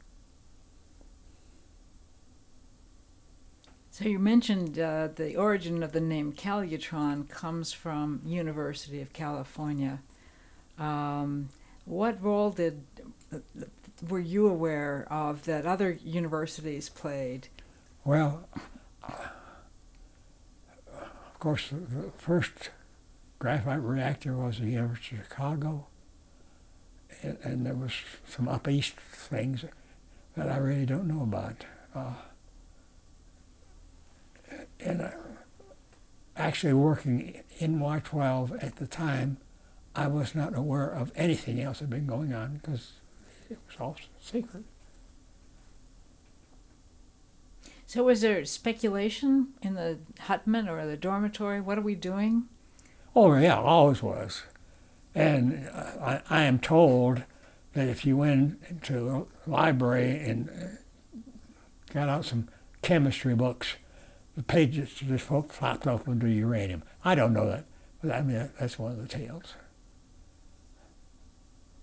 So you mentioned uh, the origin of the name Calutron comes from University of California. Um, what role did were you aware of that other universities played? Well, uh, of course, the, the first graphite reactor was the University of Chicago, and, and there was some up east things that I really don't know about. Uh, And uh, actually working in Y twelve at the time, I was not aware of anything else that had been going on because it was all secret. So was there speculation in the hutman or the dormitory? What are we doing? Oh yeah, always was. And I, I am told that if you went into a library and got out some chemistry books, the pages just flopped open to uranium. I don't know that, but I mean, that's one of the tales.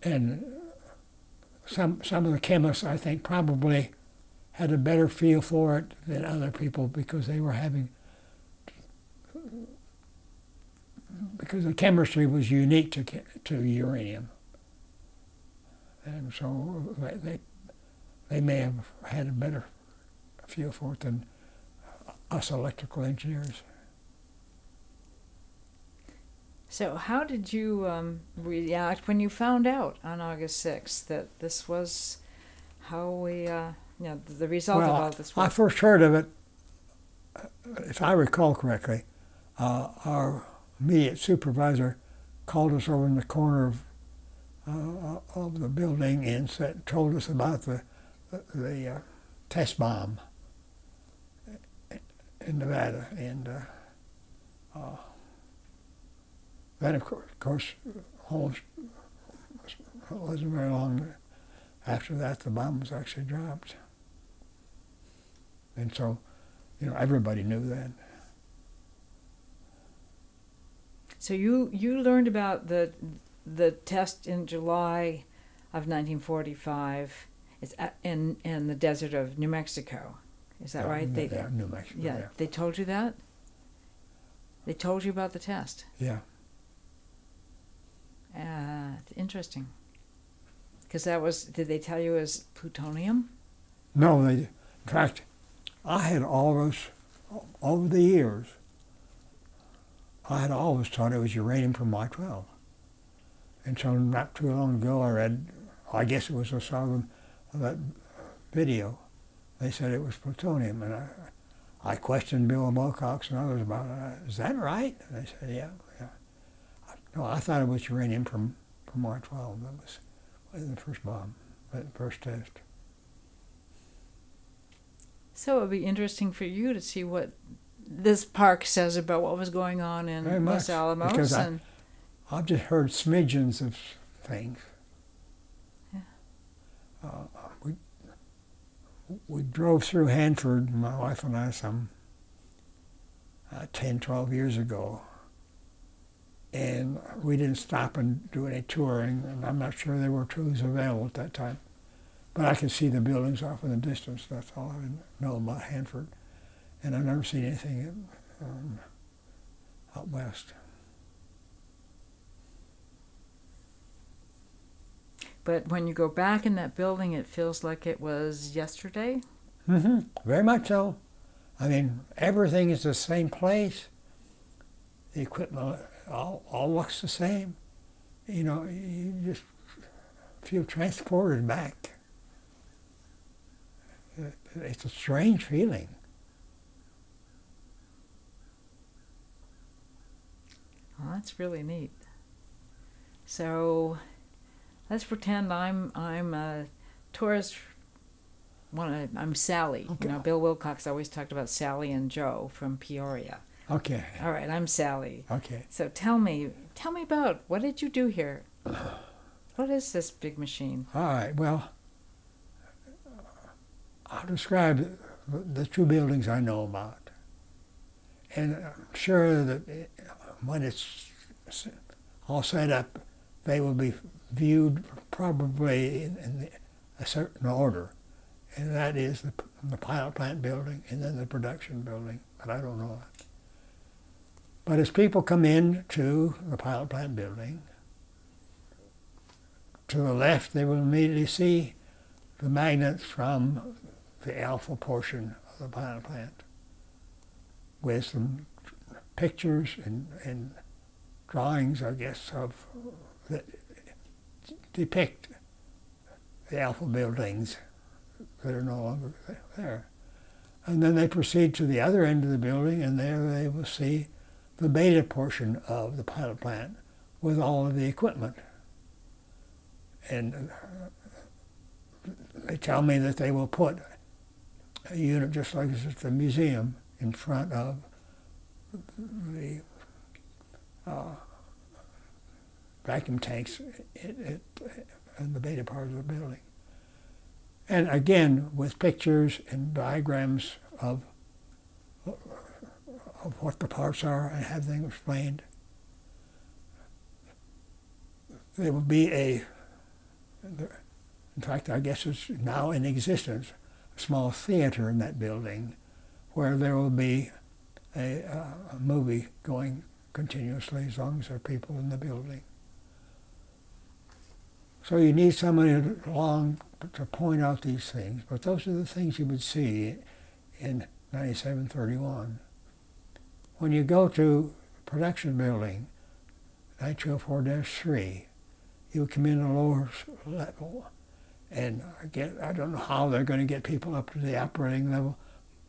And some, some of the chemists, I think, probably had a better feel for it than other people because they were having, because the chemistry was unique to, to uranium. And so they, they may have had a better feel for it than us electrical engineers. So how did you um, react when you found out on August sixth that this was how we, uh, you know, the result well, of all this work? I first heard of it, if I recall correctly, uh, our immediate supervisor called us over in the corner of, uh, of the building and said, told us about the, the uh, test bomb in Nevada, and uh, uh, then of course, of course, almost wasn't very long after that the bomb was actually dropped, and so you know everybody knew that. So you you learned about the the test in July of nineteen forty-five, it's at, in in the desert of New Mexico. Is that yeah, right? They, yeah, New Mexico, yeah, yeah, they told you that? They told you about the test? Yeah. Uh, interesting. Because that was, did they tell you it was plutonium? No, they, in fact, I had always, over the years, I had always thought it was uranium from Y twelve. And so not too long ago I read, I guess it was a Southern that video, they said it was plutonium. And I, I questioned Bill Wilcox and others about it. Is that right? And they said, yeah, yeah. No, I thought it was uranium from, from Y twelve. That was the first bomb, the first test. So it would be interesting for you to see what this park says about what was going on in Very much, Los Alamos. Because and I, I've just heard smidgens of things. Yeah. Uh, we, we drove through Hanford, my wife and I, some uh, ten, twelve years ago. And we didn't stop and do any touring, and I'm not sure there were tours available at that time. But I could see the buildings off in the distance. That's all I know about Hanford. And I've never seen anything um, out west. But when you go back in that building, it feels like it was yesterday? Mm-hmm. Very much so. I mean, everything is the same place. The equipment all, all looks the same. You know, you just feel transported back. It's a strange feeling. Well, that's really neat. So let's pretend I'm I'm a tourist. Well, I'm Sally. Okay. You know, Bill Wilcox always talked about Sally and Joe from Peoria. Okay. All right, I'm Sally. Okay. So tell me, tell me about, what did you do here? What is this big machine? All right. Well, I'll describe the two buildings I know about, and I'm sure that it, when it's all set up, they will be viewed probably in, in the, a certain order, and that is the, the pilot plant building and then the production building, but I don't know that. But as people come in to the pilot plant building, to the left they will immediately see the magnets from the alpha portion of the pilot plant with some pictures and, and drawings, I guess, of that depict the alpha buildings that are no longer there. And then they proceed to the other end of the building, and there they will see the beta portion of the pilot plant with all of the equipment. And they tell me that they will put a unit just like this at the museum in front of the uh, vacuum tanks in the beta part of the building. And again, with pictures and diagrams of, of what the parts are and have them explained. There will be a, in fact, I guess it's now in existence, a small theater in that building where there will be a, uh, a movie going continuously as long as there are people in the building. So you need somebody along to point out these things, but those are the things you would see in ninety-seven thirty-one. When you go to production building, nine two oh four dash three, you come in a lower level. And I, get, I don't know how they're going to get people up to the operating level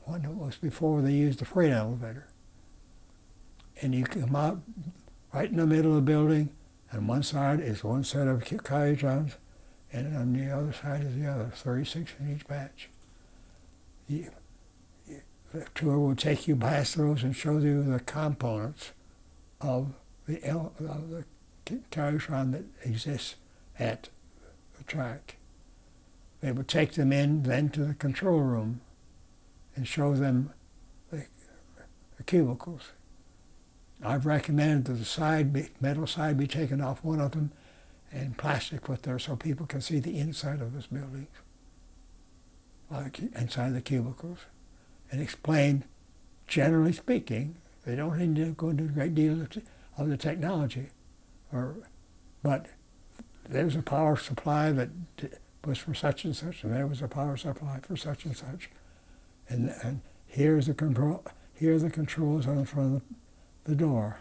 when it was before they used the freight elevator. And you come out right in the middle of the building, and one side is one set of calutrons, and on the other side is the other, thirty-six in each batch. You, you, the tour will take you past those and show you the components of the, el, of the calutron that exists at the track. They would take them in then to the control room and show them the, the cubicles. I've recommended that the side be, metal side be taken off one of them and plastic put there so people can see the inside of this building, like inside the cubicles, and explain, generally speaking, they don't need to go into a great deal of the technology, or, but there's a power supply that was for such and such, and there was a power supply for such and such, and and here's the control. Here are the controls on the front of the door,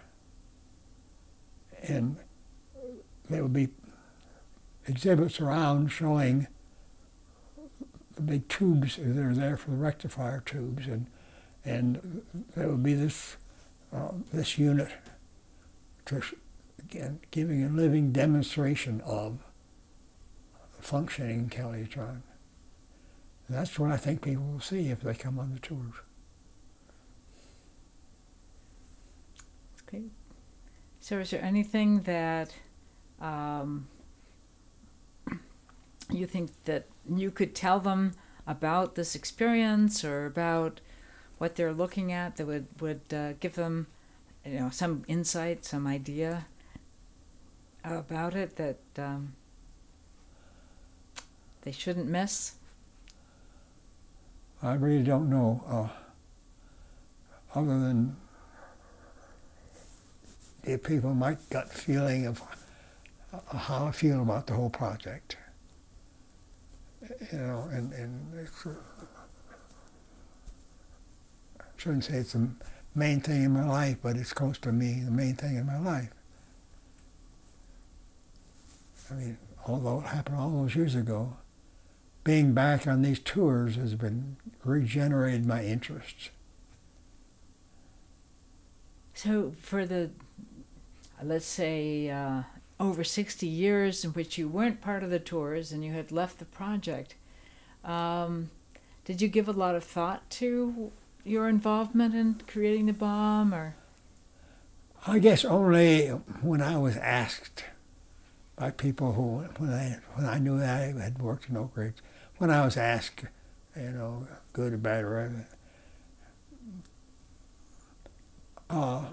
and there will be exhibits around showing the big tubes that are there for the rectifier tubes, and and there would be this uh, this unit to, again, giving a living demonstration of functioning Calutron. And that's what I think people will see if they come on the tours. That's great. So is there anything that um, you think that you could tell them about this experience or about what they're looking at that would, would uh, give them, you know, some insight, some idea about it that um, they shouldn't miss? I really don't know, uh, other than the people, my gut feeling of how I feel about the whole project. You know, and, and it's, uh, I shouldn't say it's the main thing in my life, but it's close to me, the main thing in my life. I mean, although it happened all those years ago, being back on these tours has been regenerated my interest. So for the, let's say, uh, over sixty years in which you weren't part of the tours and you had left the project, um, did you give a lot of thought to your involvement in creating the bomb, or? I guess only when I was asked by people who, when I, when I knew that I had worked in Oak Ridge, when I was asked, you know, good or bad or whatever, uh,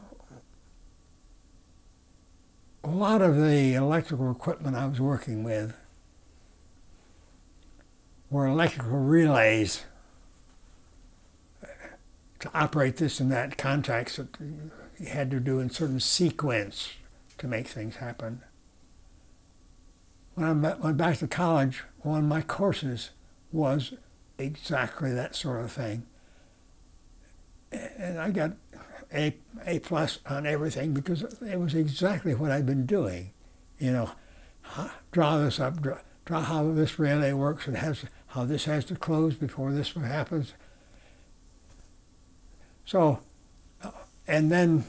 a lot of the electrical equipment I was working with were electrical relays to operate this and that, contacts that you had to do in certain sequence to make things happen. When I went back to college, one of my courses was exactly that sort of thing. And I got A, a plus on everything because it was exactly what I'd been doing. You know, draw this up, draw, draw how this relay works and has, how this has to close before this happens. So, and then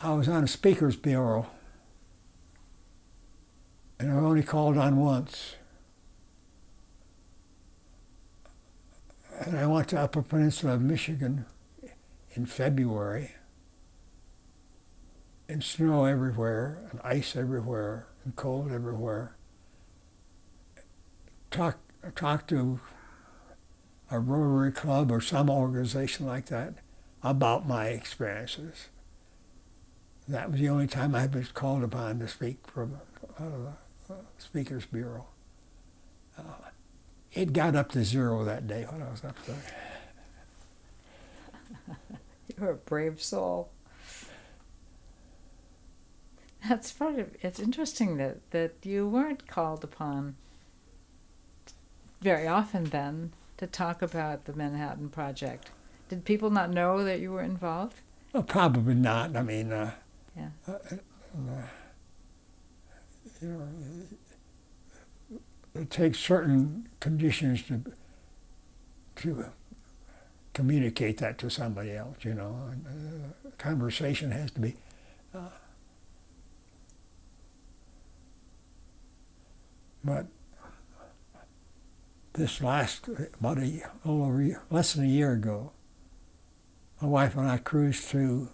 I was on a speaker's bureau and I only called on once. And I went to Upper Peninsula of Michigan in February, and snow everywhere, and ice everywhere, and cold everywhere. Talk, talk to a Rotary Club or some organization like that about my experiences. That was the only time I was called upon to speak from out of the Speakers Bureau. Uh, it got up to zero that day when I was up there. You're a brave soul. That's part of, it's interesting that, that you weren't called upon very often then to talk about the Manhattan Project. Did people not know that you were involved? Well, probably not. I mean, uh, yeah. uh, uh, you know, it takes certain conditions to to. Uh, communicate that to somebody else, you know. And, uh, conversation has to be uh, but this last about a little over, less than a year ago, my wife and I cruised through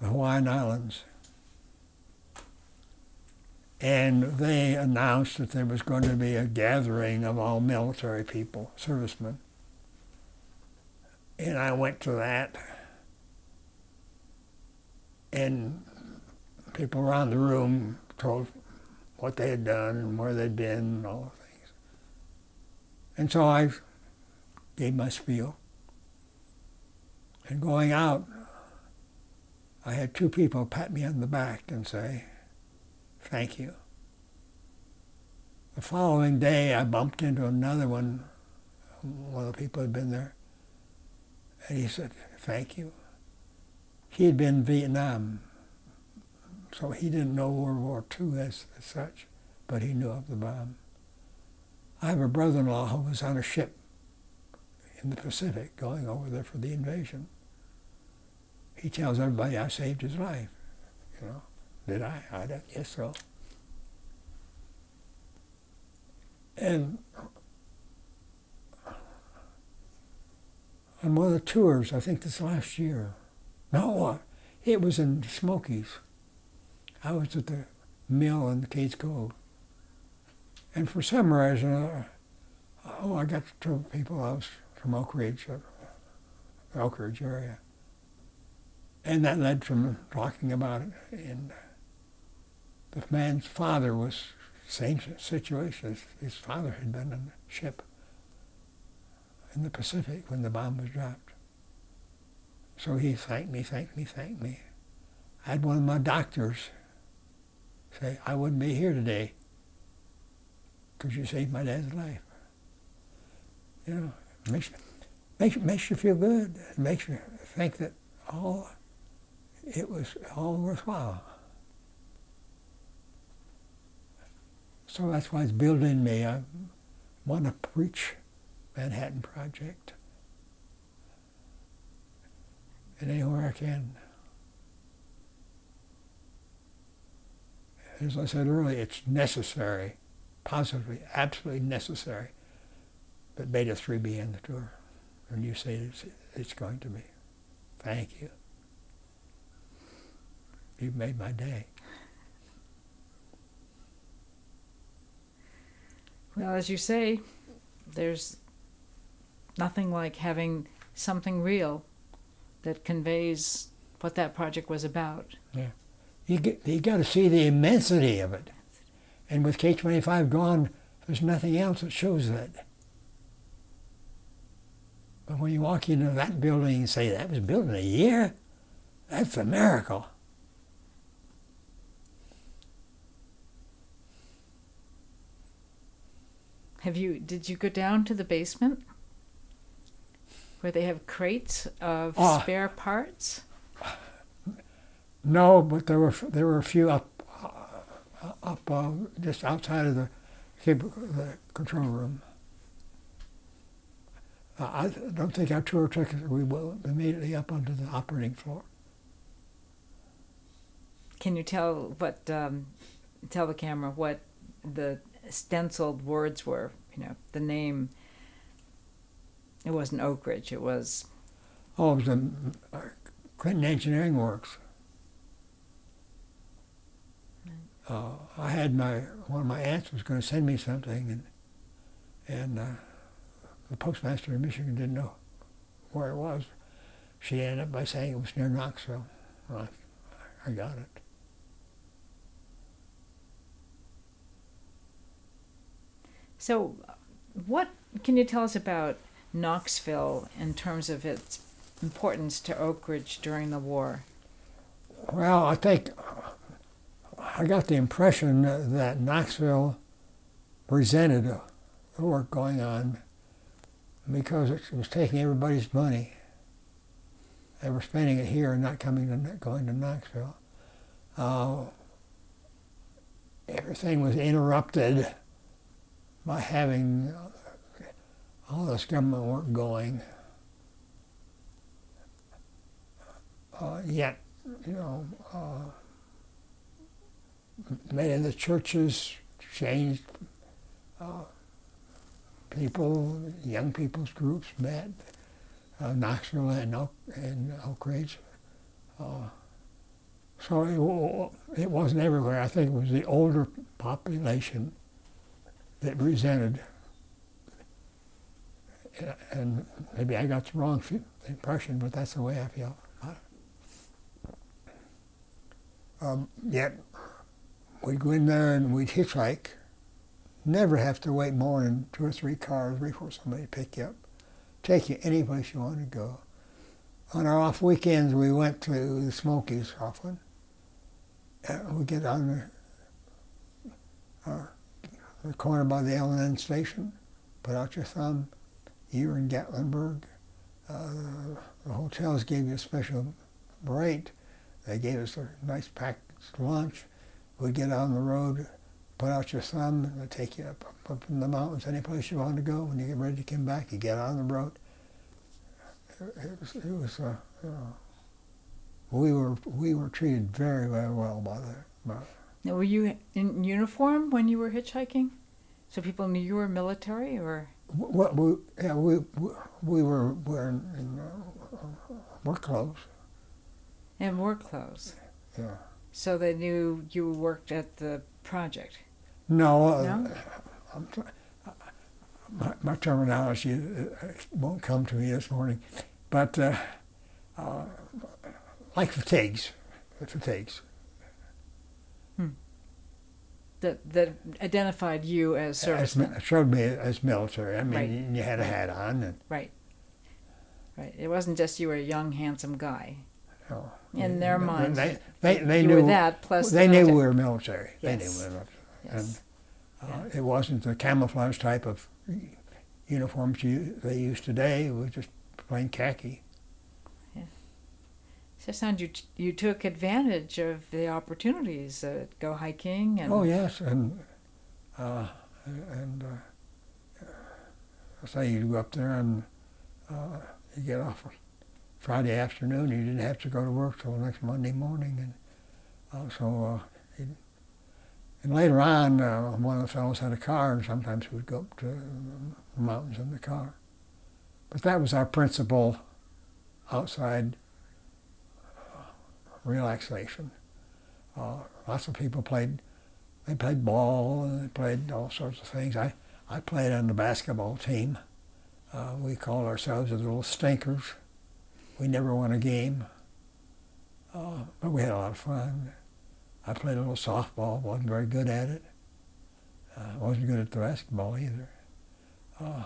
the Hawaiian Islands, and they announced that there was going to be a gathering of all military people, servicemen. And I went to that, and people around the room told what they had done and where they'd been and all the things. And so I gave my spiel. And going out, I had two people pat me on the back and say, thank you. The following day, I bumped into another one, one of the people had been there. And he said, thank you. He had been in Vietnam, so he didn't know World War Two as, as such, but he knew of the bomb. I have a brother-in-law who was on a ship in the Pacific going over there for the invasion. He tells everybody I saved his life. You know, did I? I don't guess so. And on one of the tours, I think this last year, no, it was in the Smokies. I was at the mill in the Cades Cove. And for some reason, oh, I got to people I was from Oak Ridge, Oak Ridge area. And that led from talking about it. And the man's father was same situation. His father had been on a ship in the Pacific when the bomb was dropped. So he thanked me, thanked me, thanked me. I had one of my doctors say, I wouldn't be here today because you saved my dad's life. You know, it makes, makes, makes you feel good. It makes you think that all, it was all worthwhile. So that's why it's built in me. I want to preach Manhattan Project and anywhere I can. As I said earlier, it's necessary, positively, absolutely necessary that Beta three be in the tour, and you say it's, it's going to be. Thank you. You've made my day. Well, as you say, there's nothing like having something real that conveys what that project was about. Yeah. You get, you got to see the immensity of it. And with K twenty-five gone, there's nothing else that shows that. But when you walk into that building and say, that was built in a year? That's a miracle. Have you, did you go down to the basement where they have crates of oh, spare parts? No, but there were there were a few up uh, up uh, just outside of the, the control room. I don't think our tour took us. We went immediately up onto the operating floor. Can you tell what um, tell the camera what the stenciled words were? You know, the name. It wasn't Oak Ridge. It was. Oh, it was the uh, Clinton Engineering Works. Right. Uh, I had my one of my aunts was going to send me something, and and. Uh, The postmaster in Michigan didn't know where it was. She ended up by saying it was near Knoxville. Well, I, I got it. So what can you tell us about Knoxville in terms of its importance to Oak Ridge during the war? Well, I think I got the impression that Knoxville resented the work going on because it was taking everybody's money. They were spending it here and not coming to, going to Knoxville. Uh, everything was interrupted by having all this government work going. Uh, yet, you know, uh, many of the churches changed. Uh, People, young people's groups met, uh, Knoxville and Oak, and Oak Ridge. Uh, so it, it wasn't everywhere. I think it was the older population that resented. And maybe I got the wrong impression, but that's the way I feel about it. Um, yet, we'd go in there and we'd hitchhike. Never have to wait more than two or three cars before somebody pick you up, take you any place you want to go. On our off weekends, we went to the Smokies often. And we get on the, our, the corner by the L N N station, put out your thumb. You were in Gatlinburg. Uh, the hotels gave you a special rate. They gave us a nice packed lunch. We'd get on the road, put out your thumb, it'll take you up, up in the mountains, any place you want to go. When you get ready to come back, you get on the road. It was, it was uh, you know, we were we were treated very, very well by the. By now, were you in uniform when you were hitchhiking? So people knew you were military, or? Well, we, yeah, we, we, we were wearing in, uh, work clothes. And work clothes. Yeah. So they knew you worked at the project. No. Uh, no? I'm my, my terminology won't come to me this morning, but uh, uh, like fatigues, fatigues. Hmm. That, that identified you as servicemen. As, showed me as military. I mean, right. You had a hat on. And right. Right. It wasn't just you were a young, handsome guy. No. In their and minds, they, they, they you knew were that, plus they the knew we were military. Yes. They knew we were military. Yes. And, uh, yeah. It wasn't the camouflage type of uniforms you, they use today. It was just plain khaki. Yeah. So it sounds you, t you took advantage of the opportunities to uh, go hiking. And oh, yes. And, uh, and uh, I say you go up there and uh, you get off Friday afternoon. You didn't have to go to work till the next Monday morning. And uh, so, uh, and later on, uh, one of the fellows had a car, and sometimes he would go up to the mountains in the car. But that was our principal outside uh, relaxation. Uh, lots of people played. They played ball and they played all sorts of things. I I played on the basketball team. Uh, we called ourselves the little stinkers. We never won a game, uh, but we had a lot of fun. I played a little softball, wasn't very good at it. I uh, wasn't good at the basketball either. Uh,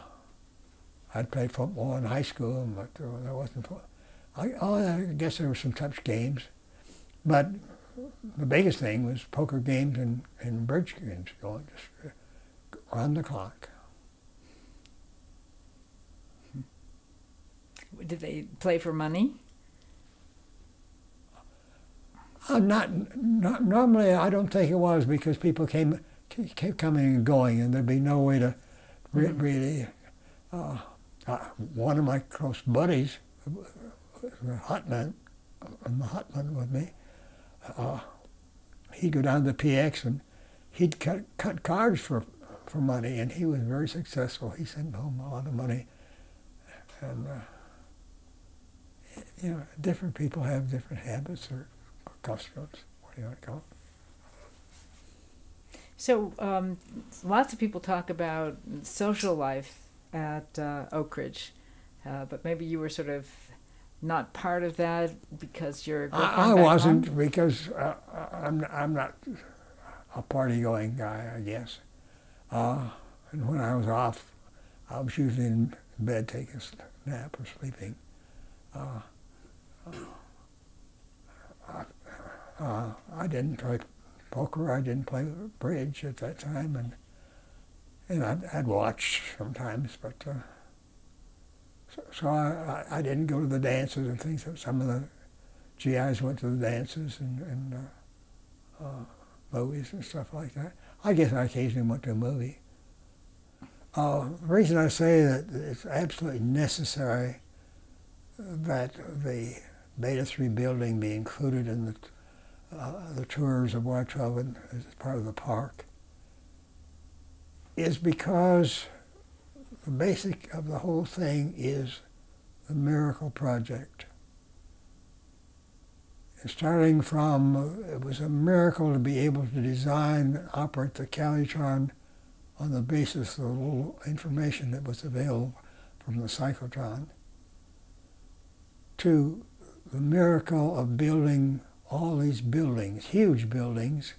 I'd played football in high school, but there wasn't fun. I, I guess there were some touch games, but the biggest thing was poker games and, and bridge games going just around the clock. Did they play for money? Uh, not, not normally. I don't think it was, because people came, kept coming and going, and there'd be no way to re mm-hmm. really. Uh, uh, one of my close buddies, a hot man, a hot man with me, uh, he'd go down to the P X and he'd cut cut cards for for money, and he was very successful. He sent home a lot of money, and. Uh, You know, different people have different habits or, or customs, what do you want to call it? So, um, lots of people talk about social life at uh, Oak Ridge, uh, but maybe you were sort of not part of that because you're... I, I wasn't home? Because uh, I'm, I'm not a party-going guy, I guess. Uh, and when I was off, I was usually in bed taking a nap or sleeping. Uh, uh, uh, I didn't play poker. I didn't play bridge at that time, and and I'd, I'd watch sometimes, but uh, so, so I, I didn't go to the dances and things. Some of the G Is went to the dances and, and uh, uh, movies and stuff like that. I guess I occasionally went to a movie. Uh, the reason I say that it's absolutely necessary that the Beta three building be included in the uh, the tours of Y twelve as part of the park is because the basic of the whole thing is the miracle project. And starting from, it was a miracle to be able to design and operate the Calutron on the basis of the little information that was available from the cyclotron, to the miracle of building all these buildings, huge buildings,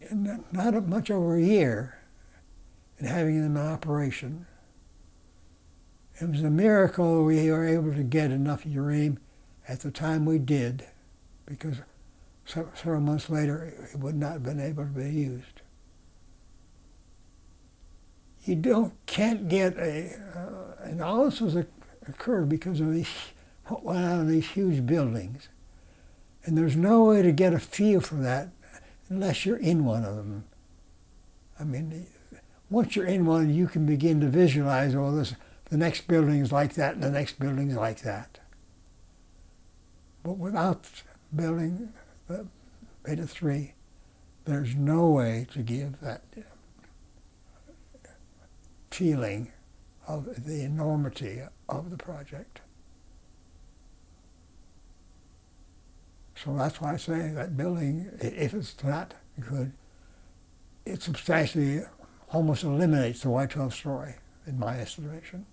in not much over a year, and having them in operation. It was a miracle we were able to get enough uranium at the time we did, because several months later it would not have been able to be used. You don't, can't get a, uh, and all this was a occurred because of these, what went out of these huge buildings. And there's no way to get a feel for that unless you're in one of them. I mean, once you're in one, you can begin to visualize all this. The next building's like that, and the next building's like that. But without building the Beta three, there's no way to give that feeling of the enormity of the project. So that's why I say that building, if it's not good, it substantially almost eliminates the Y twelve story, in my estimation.